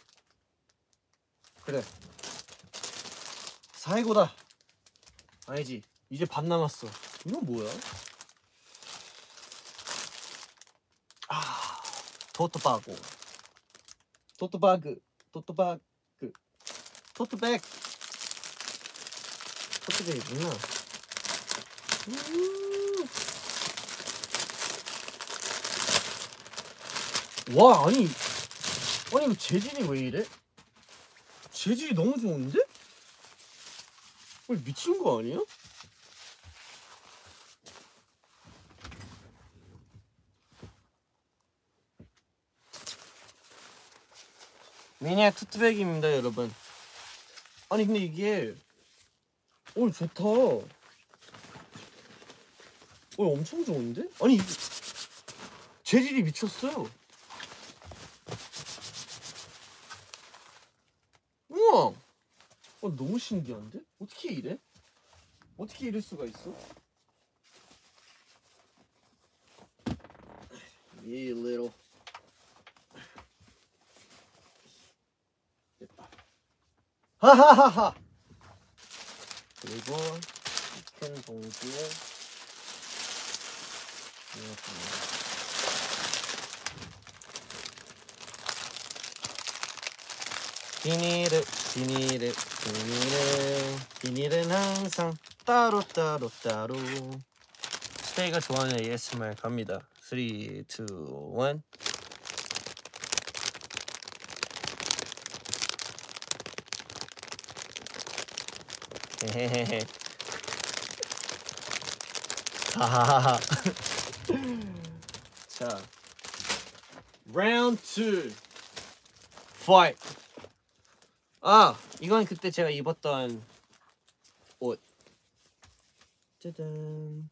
그래. 사이고다. 아니지. 이제 반 남았어. 이건 뭐야? 아, 토트바고. 토트바그. 토트바그. 토트백. 토트백이구나. 와, 아니. 아니 이거 재질이 왜 이래? 재질이 너무 좋은데? 왜 미친 거 아니야? 미니악 투트백입니다 여러분. 아니 근데 이게 오 좋다. 오 엄청 좋은데? 아니 이게 재질이 미쳤어요. 우와! 어, 너무 신기한데? 어떻게 이래? 어떻게 이럴 수가 있어? 이 little 됐다. 하하하하! 그리고 큰 봉지에 이렇게 비닐을 비닐을 비닐을 비닐은 항상 따로 따로 따로. 스테이가 좋아하는 에이에스엠알 갑니다. 삼, 이, 일. 헤헤헤. 하하하하. 자, 라운드 이. 파이트. 아! 이건 그때 제가 입었던 옷. 짜잔.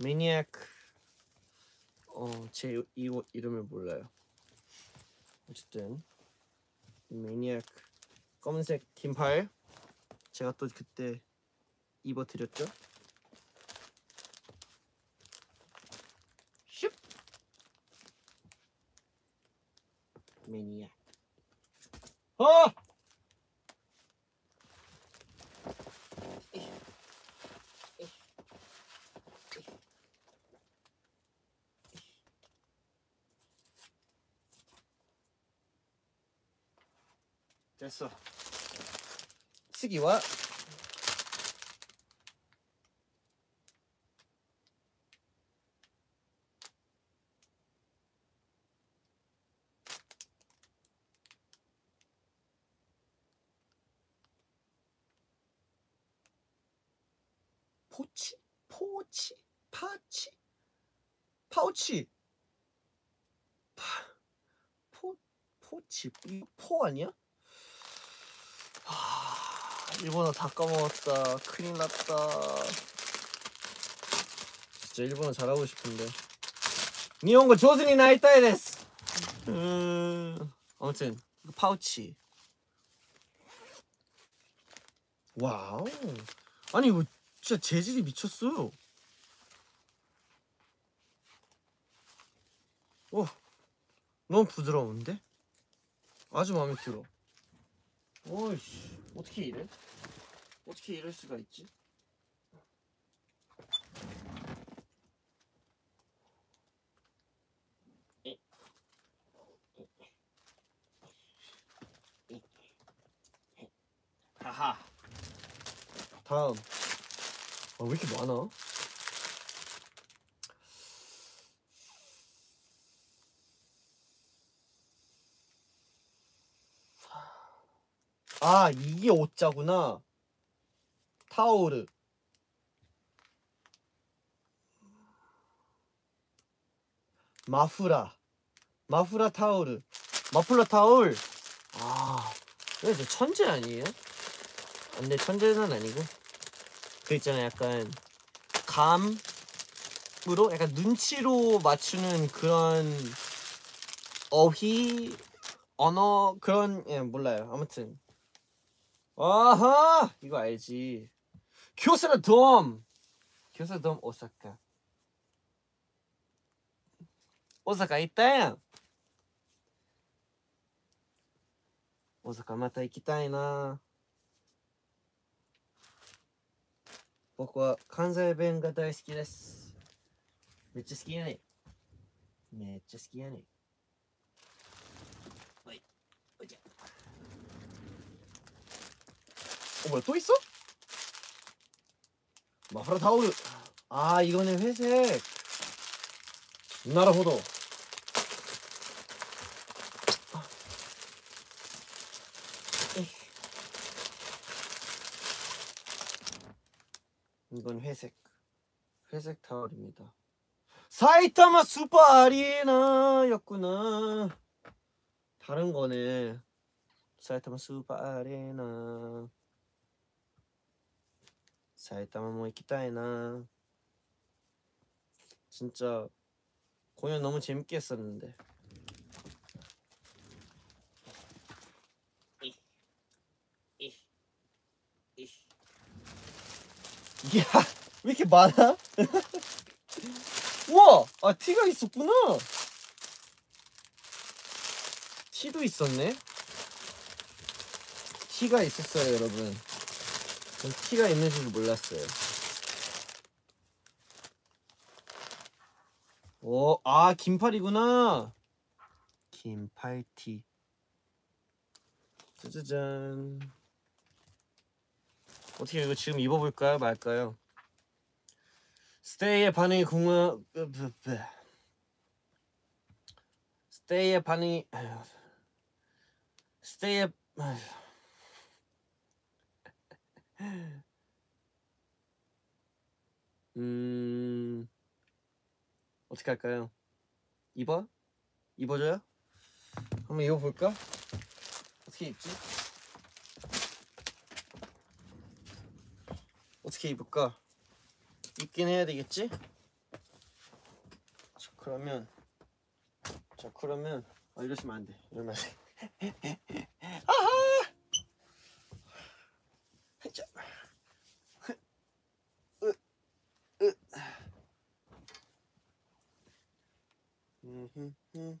Maniac. 어, 제 이 옷 이름을 몰라요. 어쨌든 Maniac 검은색 긴팔 제가 또 그때 입어드렸죠? 슉! Maniac. 어! 됐어. 쓰기와 파우치, 파우치, 파우치, 파, 포, 포치, 이거 포 아니야? 아, 일본어 다 까먹었다. 큰일 났다. 진짜 일본어 잘하고 싶은데. 니혼고 조준이 나이타이 데스. 음, 아무튼 파우치. 와우. 아니 이거 진짜 재질이 미쳤어요. 오, 너무 부드러운데? 아주 마음에 들어. 오이씨, 어떻게 이래? 어떻게 이럴 수가 있지? 하하. 다음. 아, 왜 이렇게 많아? 아, 이게 오자구나. 타오르. 마후라. 마후라 타오르. 마플라 타올. 아, 왜 저 천재 아니에요? 근데 천재는 아니고 그 있잖아요, 약간 감으로 약간 눈치로 맞추는 그런 어휘 언어 그런, 예, 몰라요. 아무튼 아하, 이거 알지. 교사라 돔, 교사라 돔 오사카. 오사카 있다야. 오사카 마타 이키타이나. 僕は関西弁が大好きです。めっちゃ好きやね。めっちゃ好きやね。 어, 뭐야, 또 있어? 마프라 타올. 아, 이거는 회색. 나라호도. 이건 회색. 회색 타올입니다. 사이타마 슈퍼 아리나였구나. 다른 거네. 사이타마 슈퍼 아리나. 사이타마 뭐 이키타이나. 진짜 공연 너무 재밌게 했었는데. 이야, 왜 이렇게 많아? 우와, 아, 티가 있었구나. 티도 있었네. 티가 있었어요, 여러분. 전 티가 있는 줄 몰랐어요. 오, 아, 긴팔이구나. 긴팔 티. 짜자잔. 어떻게 이거 지금 입어볼까요, 말까요? 스테이의 반응이 궁금. 스테이의 반응이. 스테이의. 음, 어떻게 할까요? 입어? 입어줘요? 한번 입어볼까? 어떻게 입지? 어떻게 입을까? 입긴 해야 되겠지? 자, 그러면 자 그러면 아, 이러시면 안 돼. 이러면 안 돼. 아하! 자. 으. 으. 음. 음.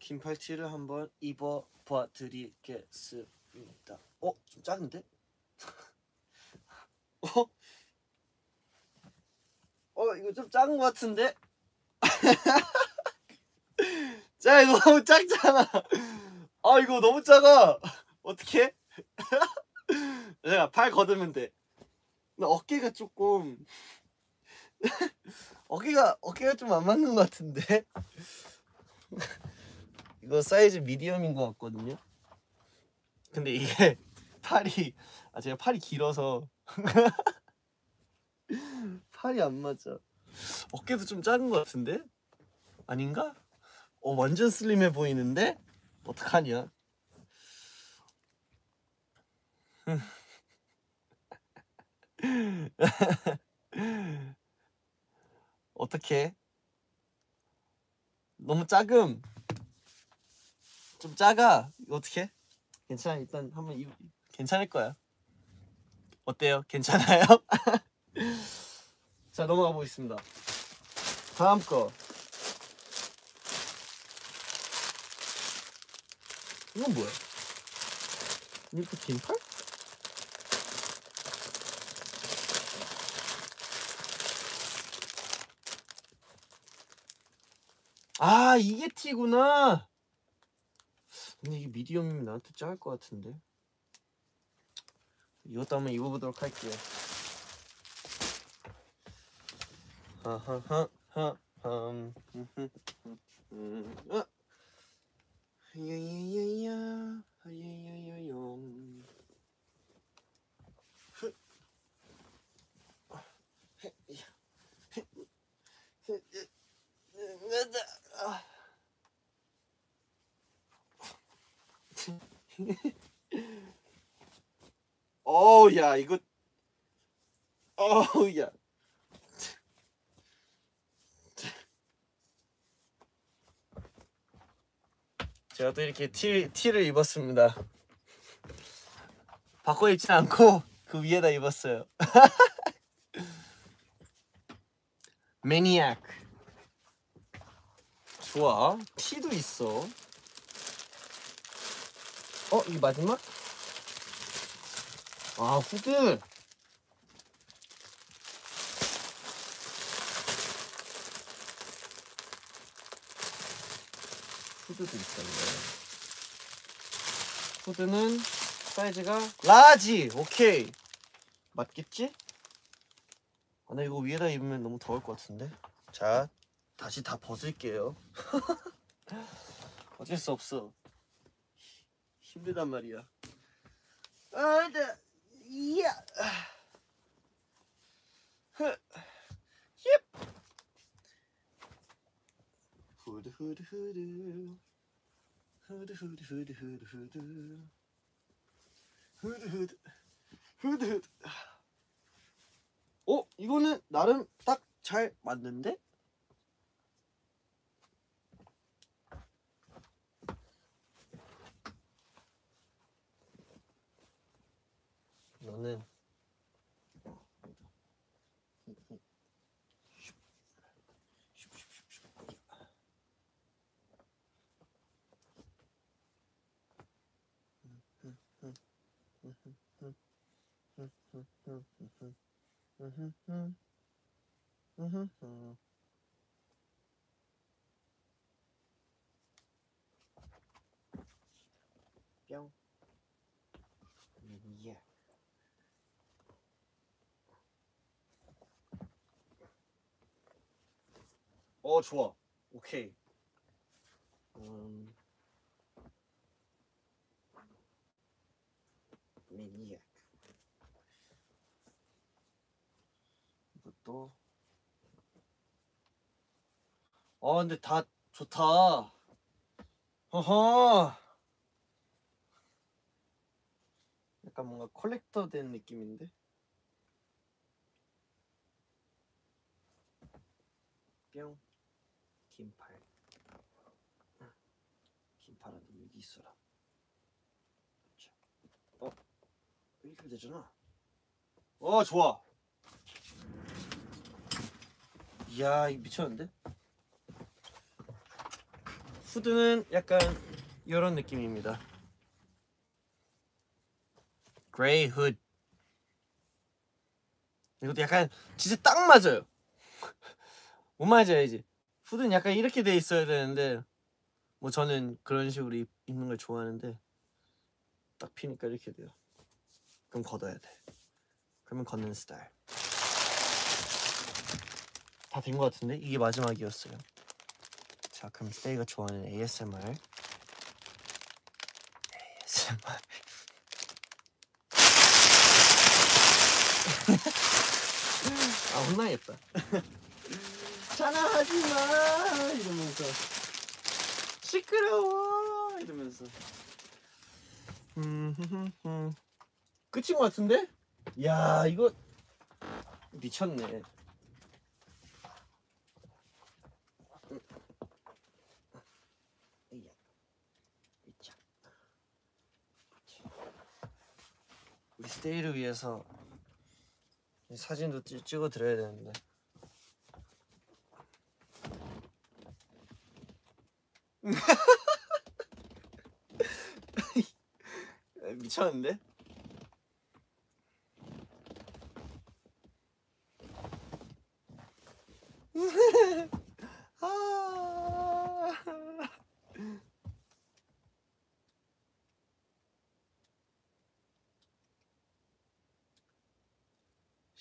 긴팔티를 한번 입어 봐 드리겠습니다. 어, 좀 작은데? 어? 어, 이거 좀 작은 것 같은데? 자, 이거 너무 작잖아. 아, 이거 너무 작아. 어떡해? 내가 팔 걷으면 돼. 근데 어깨가 조금 어깨가 어깨가 좀 안 맞는 것 같은데? 이거 사이즈 미디엄인 것 같거든요? 근데 이게 팔이, 아, 제가 팔이 길어서 팔이 안 맞아. 어깨도 좀 작은 것 같은데? 아닌가? 어, 완전 슬림해 보이는데? 어떡하냐? 어떡해? 너무 작음. 좀 작아. 어떡해? 괜찮아, 일단 한번 입. 괜찮을 거야. 어때요? 괜찮아요? 자, 넘어가 보겠습니다. 다음 거. 이건 뭐야? 이것도 긴팔? 아, 이게 티구나. 근데 이게 미디엄이면 나한테 짧을 것 같은데. 이것도 한번 입어보도록 할게요. 하하하하 음, 음, 음, 아! 야야야야, 야야야염. 어우 야 이거 어우 야 제가 또 이렇게 티, 티를 입었습니다. 바꿔 입진 않고 그 위에다 입었어요. 매니악 좋아. 티도 있어. 어? 이게 마지막? 아 후드! 후드도 있었네. 후드는 사이즈가 라지! 오케이! 맞겠지? 아, 나 이거 위에다 입으면 너무 더울 것 같은데? 자, 다시 다 벗을게요. 어쩔 수 없어. 힘들단 말이야. 아, 나, 이야! 흐! 힙! 후드 후드 후드 후드 후드 후드 후드 후드 후드 후드 후드 후드. 어? 이거는 나름 딱 잘 맞는데? 너는 음, 음, 음, 뿅. 예. 어, 좋아. 오케이. 음, 매니악. 이것도 아 근데 다 좋다. 허허 약간 뭔가 컬렉터 된 느낌인데. 뿅. 긴팔 긴팔은 여기 있어라. 어 이렇게 되잖아. 어 좋아. 이야 이거 미쳤는데? 후드는 약간 이런 느낌입니다. 그레이 후드. 이것도 약간 진짜 딱 맞아요. 못 맞아야지. 후드는 약간 이렇게 돼 있어야 되는데 뭐 저는 그런 식으로 입, 입는 걸 좋아하는데 딱 피니까 이렇게 돼요. 그럼 걷어야 돼. 그러면 걷는 스타일. 다 된 것 같은데? 이게 마지막이었어요. 자 그럼 스테이가 좋아하는 에이에스엠알 에이에스엠알 아 혼나겠다. 찬아 하지마 이러면서 시끄러워 이러면서 끝인 것 같은데? 야 이거 미쳤네. 우리 스테이를 위해서 사진도 찍어 드려야 되는데 미쳤는데? 아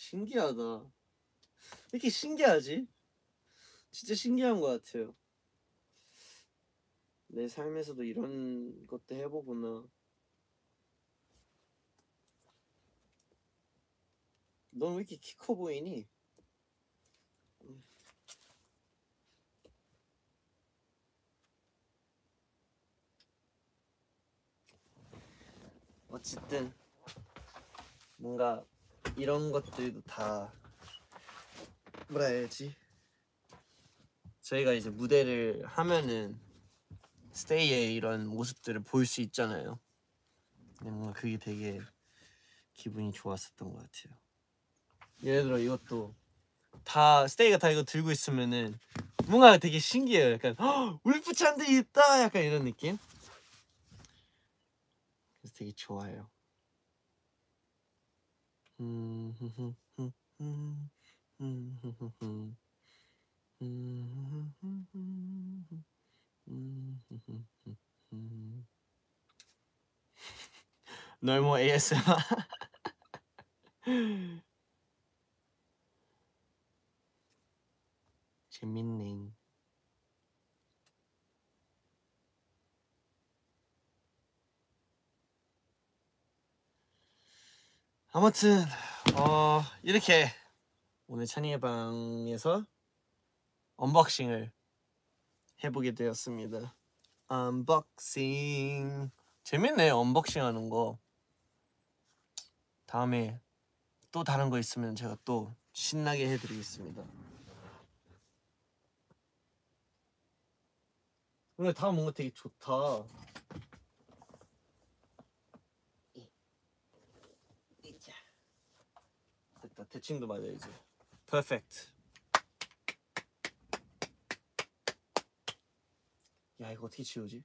신기하다. 왜 이렇게 신기하지? 진짜 신기한 것 같아요. 내 삶에서도 이런 것도 해보구나. 넌 왜 이렇게 키 커 보이니? 어쨌든 뭔가 이런 것들도 다 뭐라 해야지, 저희가 이제 무대를 하면은 스테이의 이런 모습들을 볼 수 있잖아요. 뭔가 그게 되게 기분이 좋았었던 것 같아요. 예를 들어 이것도 다 스테이가 다 이거 들고 있으면은 뭔가 되게 신기해요. 약간 헉! 울프찬들이 있다! 약간 이런 느낌? 그래서 되게 좋아요. 널모 에이에스엠알. 재밌네. 아무튼 어 이렇게 오늘 찬이의 방에서 언박싱을 해보게 되었습니다. 언박싱 재밌네. 언박싱 하는 거 다음에 또 다른 거 있으면 제가 또 신나게 해드리겠습니다. 오늘 다 뭔가 되게 좋다. 됐다. 대칭도 맞아야지. 퍼펙트. 야 이거 어떻게 지우지?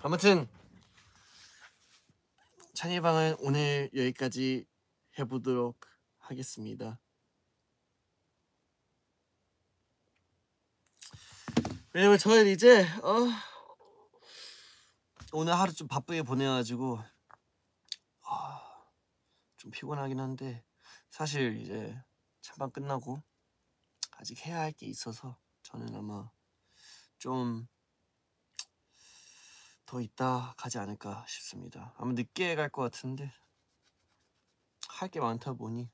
아무튼 찬이의 방은 오늘 여기까지 해보도록 하겠습니다. 왜냐면 저는 이제 어 오늘 하루 좀 바쁘게 보내가지고 어, 좀 피곤하긴 한데, 사실 이제 찬방 끝나고 아직 해야 할 게 있어서 저는 아마 좀 더 있다 가지 않을까 싶습니다. 아마 늦게 갈 것 같은데 할 게 많다 보니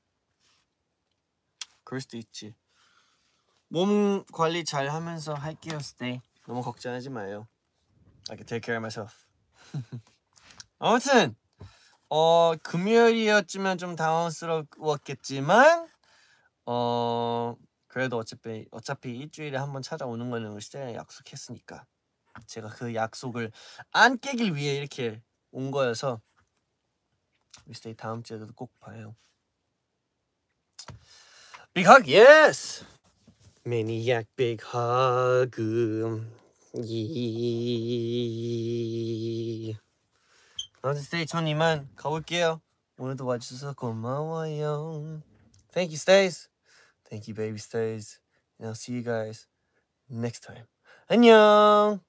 그럴 수도 있지. 몸 관리 잘 하면서 할게요. 스테이 너무 걱정하지 마요. I can take care of myself. 아무튼 어 금요일이었지만 좀 당황스러웠겠지만 어 그래도 어차피 어차피 일주일에 한번 찾아오는 거는 우리 스테이랑 약속했으니까 제가 그 약속을 안 깨길 위해 이렇게 온 거여서 우리 스테이 다음 주에도 꼭 봐요. Big hug, yes. Maniac big hug. 예. 아무튼 스테이 전 이만 가볼게요. 오늘도 와주셔서 고마워요. Thank you, Stays. Thank you, baby Stays. And I'll see you guys next time. 안녕.